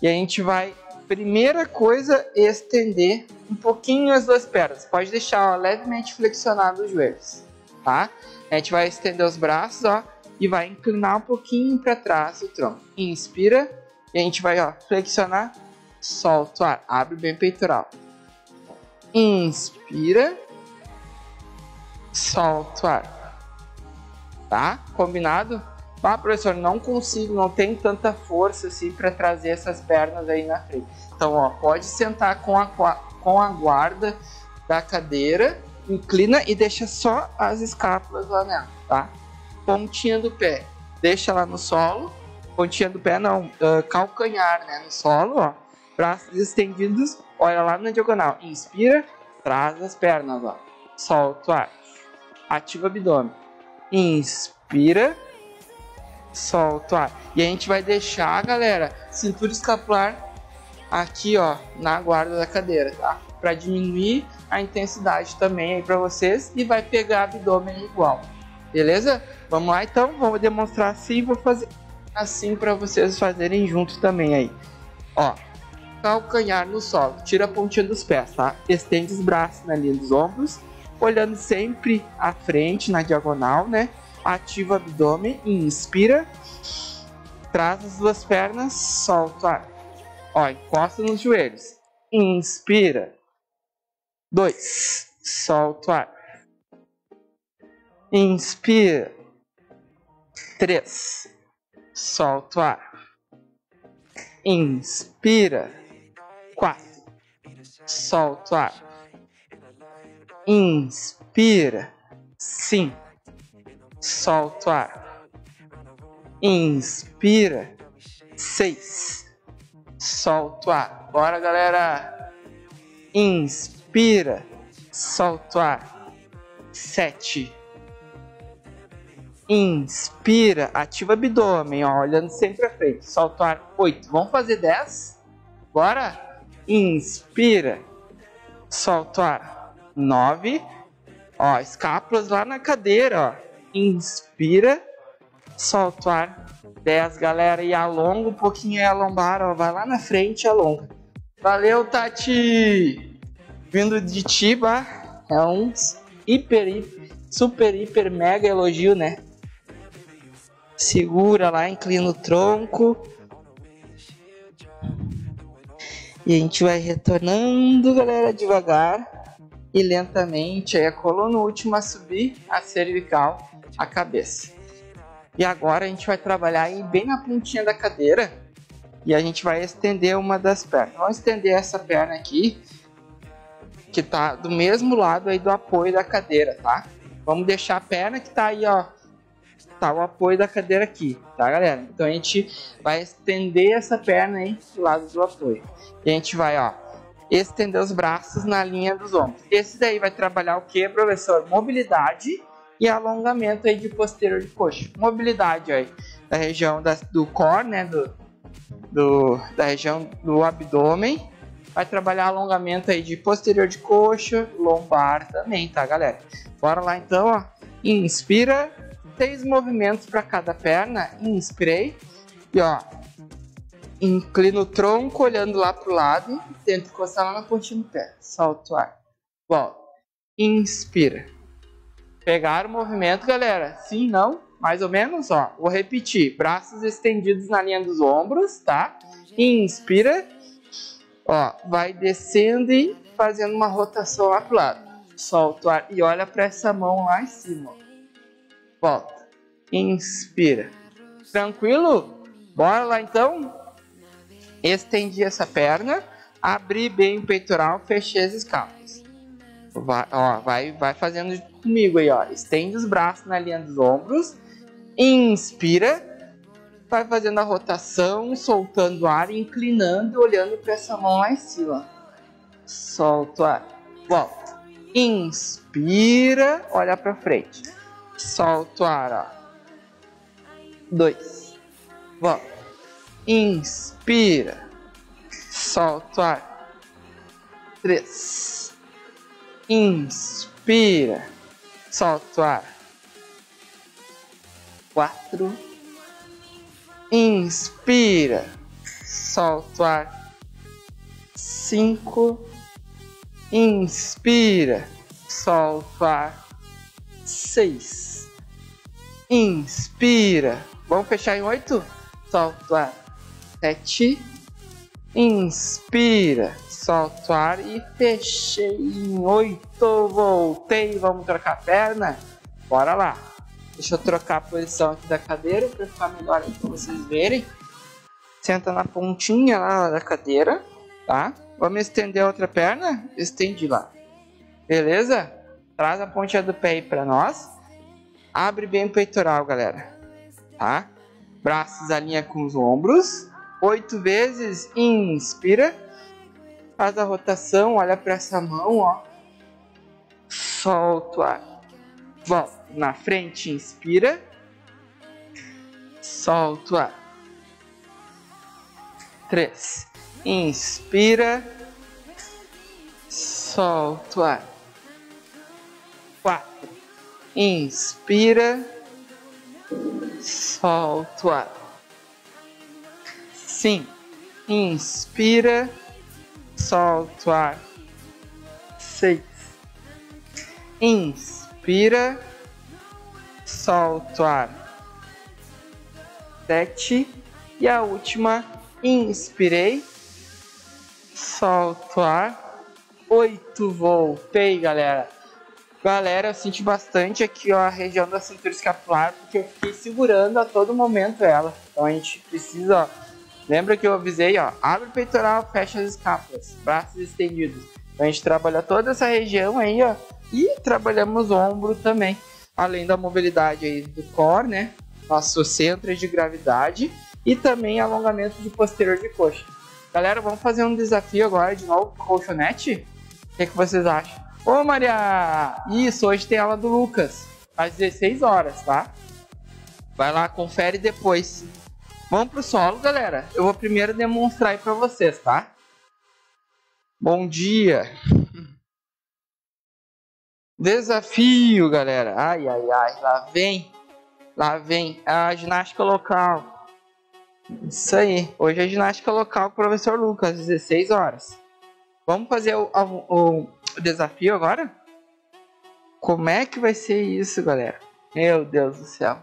E a gente vai, primeira coisa, estender um pouquinho as duas pernas. Pode deixar, ó, levemente flexionado os joelhos, tá? A gente vai estender os braços, ó. E vai inclinar um pouquinho para trás o tronco. Inspira. E a gente vai, ó, flexionar. Solta o ar. Abre bem o peitoral. Inspira. Solta o ar. Tá? Combinado? Ah, professor, não consigo. Não tenho tanta força assim para trazer essas pernas aí na frente. Então, ó, pode sentar com a guarda da cadeira. Inclina e deixa só as escápulas lá nela, tá? Pontinha do pé, deixa lá no solo, pontinha do pé não, calcanhar, né, no solo, ó, braços estendidos, olha lá na diagonal, inspira, traz as pernas, ó, solta o ar, ativa o abdômen, inspira, solta o ar, e a gente vai deixar, galera, cintura escapular aqui, ó, na guarda da cadeira, tá, para diminuir a intensidade também aí para vocês, e vai pegar abdômen igual. Beleza? Vamos lá então, vou demonstrar assim, vou fazer assim para vocês fazerem junto também aí. Ó, calcanhar no solo, tira a pontinha dos pés, tá? Estende os braços na linha dos ombros, olhando sempre à frente, na diagonal, né? Ativa o abdômen, inspira, traz as duas pernas, solta o ar. Ó, encosta nos joelhos, inspira, 2, solta o ar. Inspira, 3, solta o ar, inspira, 4, solta o ar, inspira, 5, solta o ar, inspira, 6, solta o ar, bora galera, inspira, solta o ar, 7, inspira, ativa o abdômen, ó, olhando sempre à frente, solta o ar, 8, vamos fazer 10, bora, inspira, solta o ar, 9, ó, escápulas lá na cadeira, ó, inspira, solta o ar, 10, galera, e alonga um pouquinho a lombar, ó, vai lá na frente e alonga, valeu, Tati, vindo de Tiba, é um super, hiper, mega elogio, né? Segura lá, inclina o tronco. E a gente vai retornando, galera, devagar e lentamente. Aí a coluna última a subir, a cervical, a cabeça. E agora a gente vai trabalhar aí bem na pontinha da cadeira. E a gente vai estender uma das pernas. Vamos estender essa perna aqui, que tá do mesmo lado aí do apoio da cadeira, tá? Vamos deixar a perna que tá aí, ó. Tá o apoio da cadeira aqui, tá, galera? Então a gente vai estender essa perna aí do lado do apoio. E a gente vai, ó, estender os braços na linha dos ombros. Esse daí vai trabalhar o que, professor? Mobilidade e alongamento aí de posterior de coxa. Mobilidade aí da região do core, né? Da região do abdômen. Vai trabalhar alongamento aí de posterior de coxa, lombar também, tá, galera? Bora lá então, ó. Inspira. 6 movimentos para cada perna, inspirei, e ó, inclina o tronco olhando lá pro lado, tenta encostar lá na pontinha do pé, solta o ar, volta, inspira, pegaram o movimento, galera? Sim, não? Mais ou menos, ó, vou repetir, braços estendidos na linha dos ombros, tá? Inspira, ó, vai descendo e fazendo uma rotação lá pro lado, solta o ar, e olha para essa mão lá em cima, ó. Volta, inspira, Tranquilo? Bora lá então? Estendi essa perna, abri bem o peitoral, fechei as escalas. Vai, ó, vai fazendo comigo aí, ó. Estende os braços na linha dos ombros. Inspira. Vai fazendo a rotação, soltando o ar, inclinando, olhando para essa mão lá em cima. Solta o ar. Volta. Inspira. Olha para frente. Solta o ar, ó. 2. Volta. Inspira. Solta o ar. 3. Inspira. Solta o ar. 4. Inspira. Solta o ar. 5. Inspira. Solta o ar. 6. Inspira. Vamos fechar em 8? Solta o ar. 7, inspira, solta o ar e fechei em 8, voltei, vamos trocar a perna? Bora lá, deixa eu trocar a posição aqui da cadeira para ficar melhor aí para vocês verem. Senta na pontinha lá da cadeira, tá? Vamos estender a outra perna? Estende lá, beleza? Traz a pontinha do pé aí para nós, abre bem o peitoral, galera, tá? Braços alinha com os ombros. 8 vezes, inspira, faz a rotação, olha para essa mão, ó, solta o ar, volta, na frente, inspira, solta o ar, 3, inspira, solta o ar, 4, inspira, solta o ar. 5, inspira, solta o ar. 6, inspira, solta o ar. 7, e a última, inspirei, solta o ar. 8, voltei, galera. Galera, eu senti bastante aqui, ó, a região da cintura escapular, porque eu fiquei segurando a todo momento ela. Então a gente precisa, ó. Lembra que eu avisei, ó, abre o peitoral, fecha as escápulas, braços estendidos. Então a gente trabalha toda essa região aí, ó, e trabalhamos o ombro também. Além da mobilidade aí do core, né, nosso centro de gravidade e também alongamento de posterior de coxa. Galera, vamos fazer um desafio agora de novo, colchonete? O que, que vocês acham? Ô Maria! Isso, hoje tem aula do Lucas, às 16 horas, tá? Vai lá, confere depois. Vamos pro solo, galera. Eu vou primeiro demonstrar aí pra vocês, tá? Bom dia. Desafio, galera. Ai, ai, ai. Lá vem. Lá vem a ginástica local. Isso aí. Hoje é ginástica local com o professor Lucas, às 16 horas. Vamos fazer o desafio agora? Como é que vai ser isso, galera? Meu Deus do céu.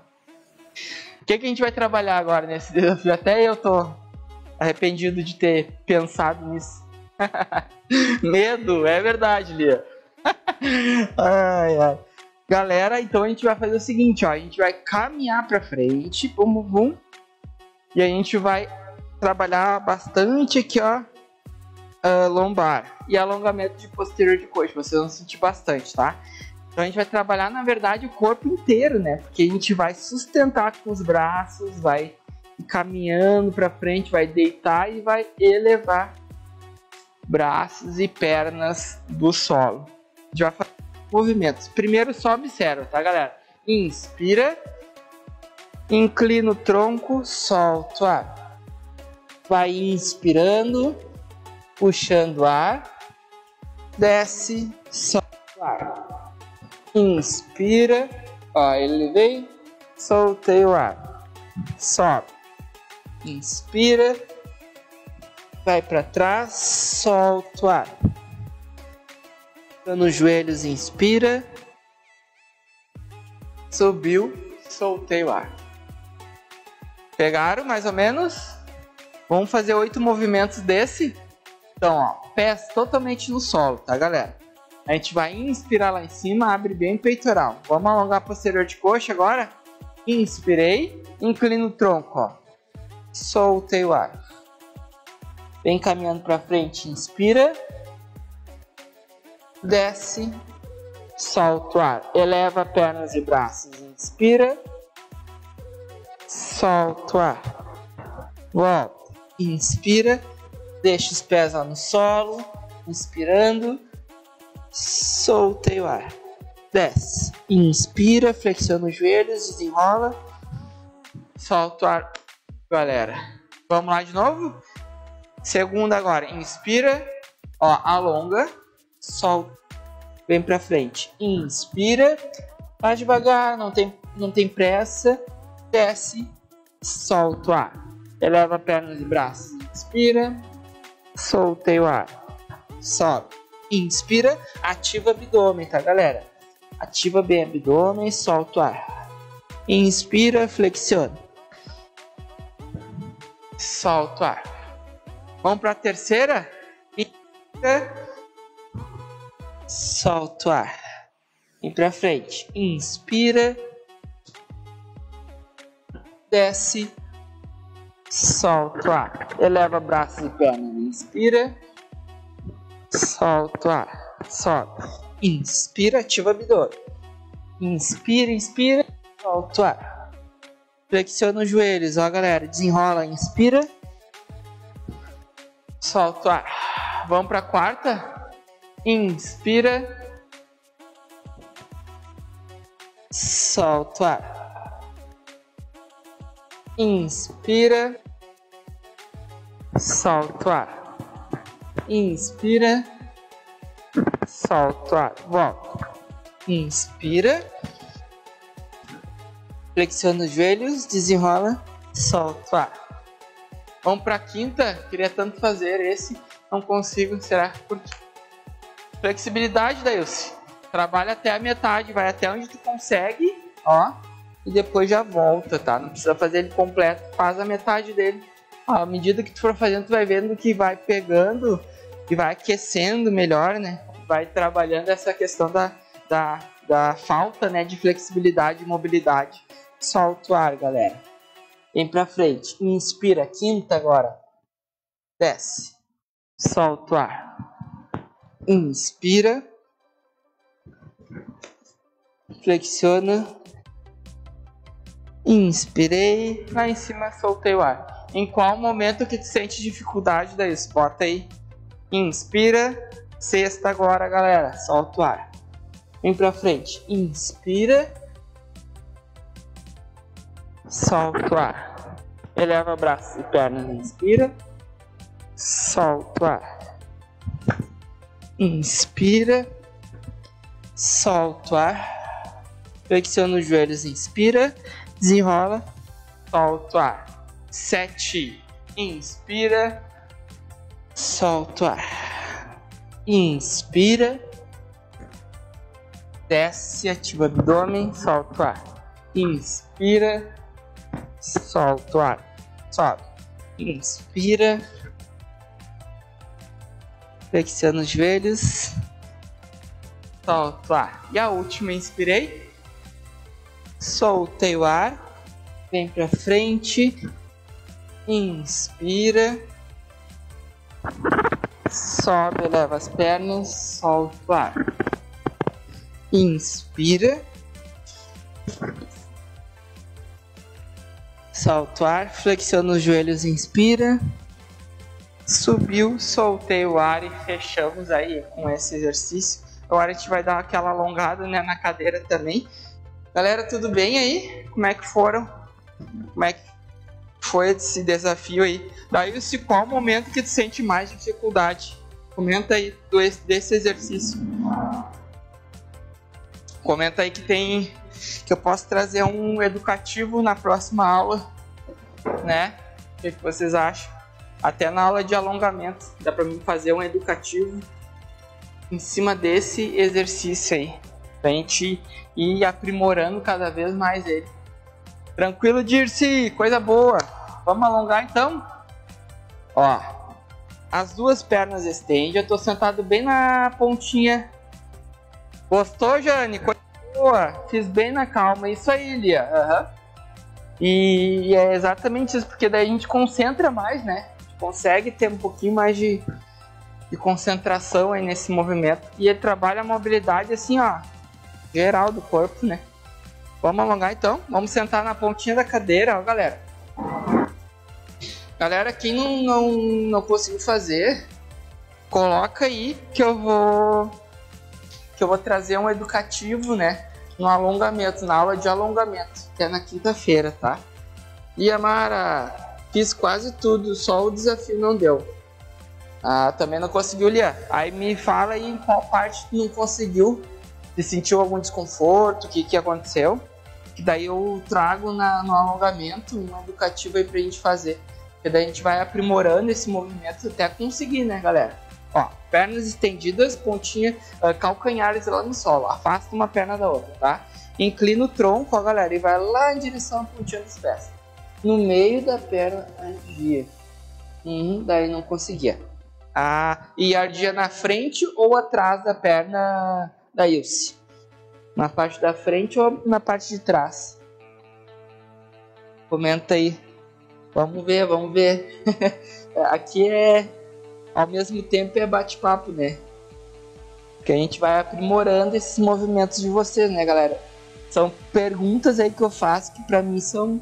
O que, que a gente vai trabalhar agora nesse desafio? Até eu tô arrependido de ter pensado nisso. Medo, é verdade, Lia. Ai, ai. Galera, então a gente vai fazer o seguinte, ó. A gente vai caminhar pra frente, bum, bum. E a gente vai trabalhar bastante aqui, ó, lombar e alongamento de posterior de coxa. Vocês vão sentir bastante, tá? Então a gente vai trabalhar, na verdade, o corpo inteiro, né? Porque a gente vai sustentar com os braços, vai caminhando para frente, vai deitar e vai elevar braços e pernas do solo. A gente vai fazer movimentos. Primeiro só observa, tá, galera? Inspira, inclina o tronco, solta o ar. Vai inspirando, puxando o ar, desce, solta o ar. Inspira, ó, elevei, soltei o ar, sobe, inspira, vai para trás, solta o ar, nos os joelhos, inspira, subiu, soltei o ar. Pegaram mais ou menos? Vamos fazer 8 movimentos desse? Então, ó, pés totalmente no solo, tá, galera? A gente vai inspirar lá em cima, abre bem o peitoral. Vamos alongar posterior de coxa agora? Inspirei, inclino o tronco, ó. Soltei o ar. Vem caminhando para frente, inspira. Desce, solta o ar. Eleva pernas e braços, inspira. Solta o ar. Volta, inspira. Deixa os pés lá no solo, inspirando. Soltei o ar. Desce, inspira, flexiona os joelhos, desenrola. Solta o ar, galera. Vamos lá de novo? Segunda agora, inspira, ó, alonga, solta, vem pra frente. Inspira, vai devagar, não tem pressa. Desce, solta o ar. Eleva pernas e braços, inspira, soltei o ar. Sobe, inspira, ativa o abdômen, tá, galera? Ativa bem o abdômen, solta o ar. Inspira, flexiona. Solta o ar. Vamos para a terceira. Inspira. Solta o ar. E para frente. Inspira. Desce. Solta o ar. Eleva braços e pernas. Inspira. Solta o ar. Sobe. Inspira, ativa o abdômen. Inspira, inspira. Solta o ar. Flexiona os joelhos, ó, galera. Desenrola, inspira. Solta o ar. Vamos para a quarta. Inspira. Solta o ar. Inspira. Solta o ar. Inspira. Solta o ar, volta, inspira, flexiona os joelhos, desenrola, solta o ar. Vamos para a quinta, queria tanto fazer esse, não consigo, será por quê? Flexibilidade, Daílce, trabalha até a metade, vai até onde tu consegue, ó, e depois já volta, tá? Não precisa fazer ele completo, faz a metade dele. À medida que tu for fazendo, tu vai vendo que vai pegando e vai aquecendo melhor, né? Vai trabalhando essa questão da falta, né, de flexibilidade e mobilidade. Solta o ar, galera. Vem pra frente. Inspira. Quinta agora. Desce. Solta o ar. Inspira. Flexiona. Inspirei. Lá em cima, soltei o ar. Em qual momento que tu sente dificuldade daí? Bota aí. Inspira. Sexta agora, galera. Solta o ar. Vem pra frente. Inspira. Solta o ar. Eleva braços e pernas. Inspira. Solta o ar. Inspira. Solta o ar. Flexiona os joelhos. Inspira. Desenrola. Solta o ar. Sete. Inspira. Solta o ar. Inspira, desce, ativa o abdômen, solta o ar. Inspira, solta o ar. Sobe. Inspira, flexiona os joelhos, solta o ar. E a última, inspirei, soltei o ar, vem pra frente, inspira. Sobe, eleva as pernas, solta o ar. Inspira. Solta o ar, flexiona os joelhos, inspira. Subiu, soltei o ar e fechamos aí com esse exercício. Agora a gente vai dar aquela alongada, né, na cadeira também. Galera, tudo bem aí? Como é que foram? Como é que foi esse desafio aí? Daílce, qual o momento que tu sente mais dificuldade? Comenta aí desse exercício. Comenta aí que eu posso trazer um educativo na próxima aula, né? O que vocês acham? Até na aula de alongamento dá para mim fazer um educativo em cima desse exercício aí, pra gente ir aprimorando cada vez mais ele. Tranquilo, Dirce? Coisa boa. Vamos alongar então? Ó, as duas pernas estende, eu tô sentado bem na pontinha. Gostou, Jane? Coisa boa, fiz bem na calma, isso aí, Lia. Uhum. E é exatamente isso, porque daí a gente concentra mais, né? A gente consegue ter um pouquinho mais de concentração aí nesse movimento. E ele trabalha a mobilidade assim, ó, geral do corpo, né? Vamos alongar então, vamos sentar na pontinha da cadeira, ó, galera. Galera, quem não conseguiu fazer, coloca aí que eu vou trazer um educativo, né? No alongamento, na aula de alongamento, que é na quinta-feira, tá? E a Mara, fiz quase tudo, só o desafio não deu. Ah, também não conseguiu, Lian. Aí me fala aí em qual parte tu não conseguiu, se sentiu algum desconforto, o que aconteceu. Que daí eu trago no alongamento, um educativo aí pra gente fazer. Que daí a gente vai aprimorando esse movimento até conseguir, né, galera? Ó, pernas estendidas, pontinha, calcanhares lá no solo. Afasta uma perna da outra, tá? Inclina o tronco, ó, galera, e vai lá em direção à pontinha dos pés. No meio da perna, ardia. Daí não conseguia. Ah, e ardia na frente ou atrás da perna da Ilse? Na parte da frente ou na parte de trás? Comenta aí. Vamos ver, vamos ver. Aqui é... Ao mesmo tempo é bate-papo, né? Que a gente vai aprimorando esses movimentos de vocês, né, galera? São perguntas aí que eu faço que pra mim são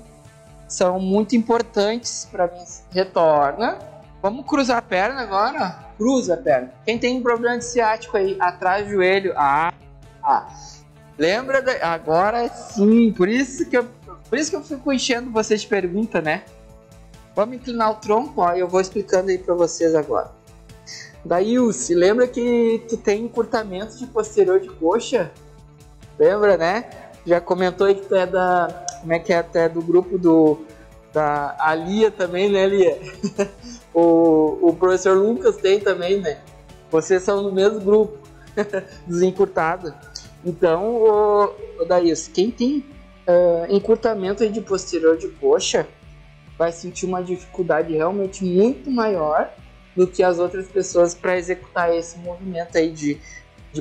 muito importantes. Pra mim, retorna. Vamos cruzar a perna agora? Cruza a perna. Quem tem problema de ciático aí, atrás do joelho. Lembra? Agora sim. Por isso que eu fico enchendo vocês de pergunta, né? Vamos inclinar o tronco, ó. Eu vou explicando aí pra vocês agora. Daí, Ilse, lembra que tu tem encurtamento de posterior de coxa? Lembra, né? Já comentou aí que tu é da... Como é que é? Até do grupo da Lia também, né, Lia? o professor Lucas tem também, né? Vocês são do mesmo grupo, dos encurtados. Então, daí, Ilse, quem tem encurtamento aí de posterior de coxa vai sentir uma dificuldade realmente muito maior do que as outras pessoas para executar esse movimento aí de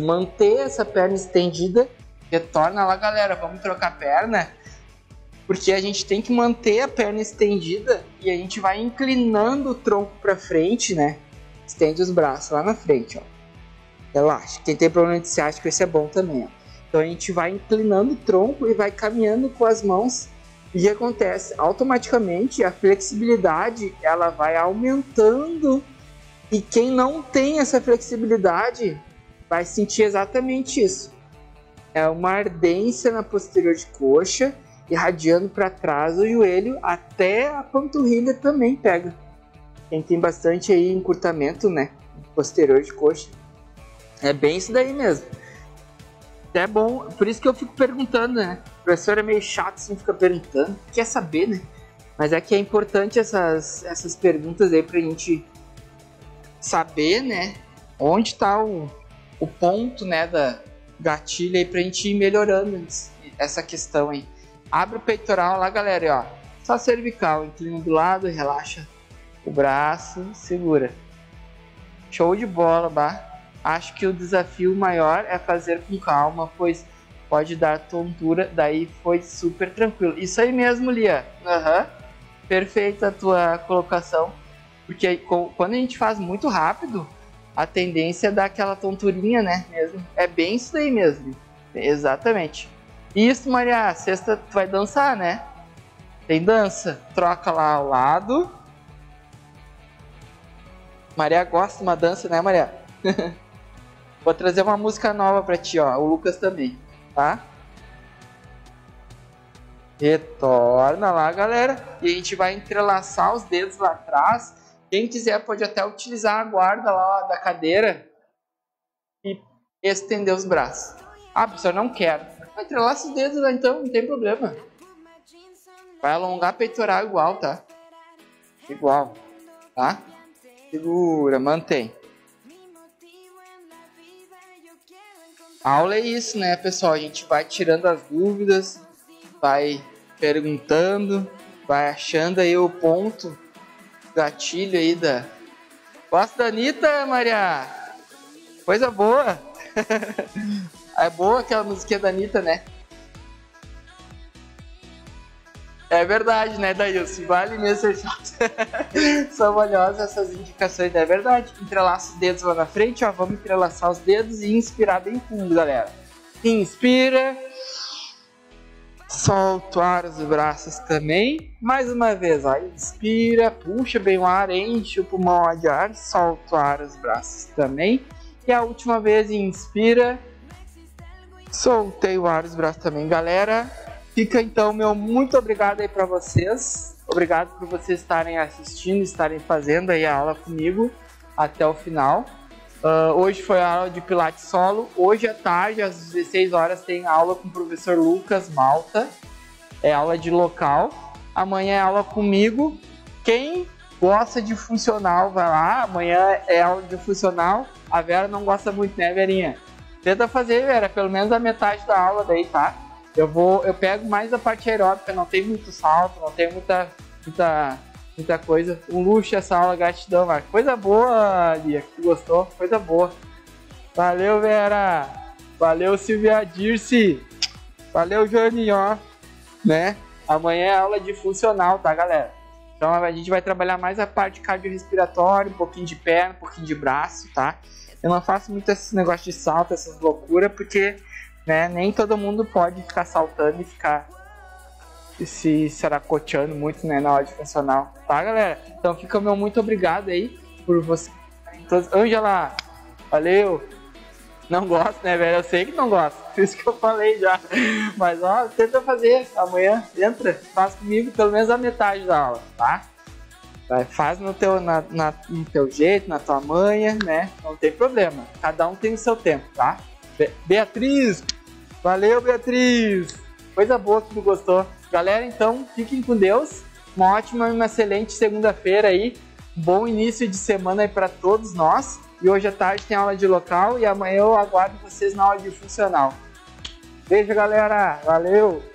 manter essa perna estendida. Retorna lá, galera, vamos trocar a perna, porque a gente tem que manter a perna estendida e a gente vai inclinando o tronco para frente, né? Estende os braços lá na frente, ó. Relaxa. Quem tem problema de ciático, esse é bom também, ó. Então a gente vai inclinando o tronco e vai caminhando com as mãos. E o que acontece? Automaticamente a flexibilidade ela vai aumentando, e quem não tem essa flexibilidade vai sentir exatamente isso. É uma ardência na posterior de coxa, irradiando para trás do joelho, até a panturrilha também pega. Quem tem bastante aí encurtamento, né? Posterior de coxa. É bem isso daí mesmo. É bom, por isso que eu fico perguntando, né? O professor é meio chato, assim, fica perguntando. Quer saber, né? Mas é que é importante essas perguntas aí pra gente saber, né? Onde tá o ponto, né? Da gatilha aí pra gente ir melhorando essa questão aí. Abre o peitoral lá, galera, ó. Só cervical, inclina do lado, relaxa o braço, segura. Show de bola, bah. Acho que o desafio maior é fazer com calma, pois pode dar tontura. Daí foi super tranquilo. Isso aí mesmo, Lia. Perfeita a tua colocação. Porque quando a gente faz muito rápido, a tendência é dar aquela tonturinha, né? Mesmo. É bem isso daí mesmo. Exatamente. Isso, Maria. Sexta tu vai dançar, né? Tem dança. Troca lá ao lado. Maria gosta de uma dança, né, Maria? Vou trazer uma música nova pra ti, ó. O Lucas também, tá? Retorna lá, galera. E a gente vai entrelaçar os dedos lá atrás. Quem quiser pode até utilizar a guarda lá da cadeira e estender os braços. Ah, professor, não quero. Entrelaça os dedos lá então, não tem problema. Vai alongar peitoral igual, tá? Igual, tá? Segura, mantém. A aula é isso, né, pessoal? A gente vai tirando as dúvidas, vai perguntando, vai achando aí o ponto, gatilho aí da... Gosta da Anitta, Maria? Coisa boa! É boa aquela musiquinha da Anitta, né? É verdade, né, Daílson? Vale mesmo, são valiosas essas indicações, né? É verdade. Entrelaça os dedos lá na frente, ó. Vamos entrelaçar os dedos e inspirar bem fundo, galera. Inspira. Solta o ar, os braços também. Mais uma vez, ó. Inspira, puxa bem o ar, enche o pulmão de ar. Solta o ar, os braços também. E a última vez, inspira. Soltei o ar, os braços também, galera. Fica então, meu muito obrigado aí para vocês. Obrigado por vocês estarem assistindo, estarem fazendo aí a aula comigo até o final. Hoje foi a aula de Pilates Solo. Hoje à tarde, às 16 horas, tem aula com o professor Lucas Malta. É aula de local. Amanhã é aula comigo. Quem gosta de funcional, vai lá. Amanhã é aula de funcional. A Vera não gosta muito, né, Verinha? Tenta fazer, Vera, pelo menos a metade da aula daí, tá? Eu pego mais a parte aeróbica, não tem muito salto, não tem muita coisa. Um luxo essa aula, gratidão, Marcos. Coisa boa, Lia, que tu gostou, coisa boa. Valeu, Vera. Valeu, Silvia Dirce. Valeu, Joaninho, ó. Né? Amanhã é aula de funcional, tá, galera? Então a gente vai trabalhar mais a parte cardiorrespiratória, um pouquinho de perna, um pouquinho de braço, tá? Eu não faço muito esses negócios de salto, essas loucuras, porque... né? Nem todo mundo pode ficar saltando e ficar se saracoteando muito, né, na hora de funcional, tá, galera? Então fica meu muito obrigado aí por vocês. Ângela, valeu! Não gosto, né, velho? Eu sei que não gosto, por isso que eu falei já. Mas ó, tenta fazer amanhã, entra, faz comigo pelo menos a metade da aula, tá? Faz no teu jeito, na tua manha, né? Não tem problema, cada um tem o seu tempo, tá? Beatriz, valeu, Beatriz, coisa boa que tu gostou, galera. Então fiquem com Deus, uma ótima e uma excelente segunda-feira aí, bom início de semana aí para todos nós. E hoje à tarde tem aula de local e amanhã eu aguardo vocês na aula de funcional. Beijo, galera, valeu.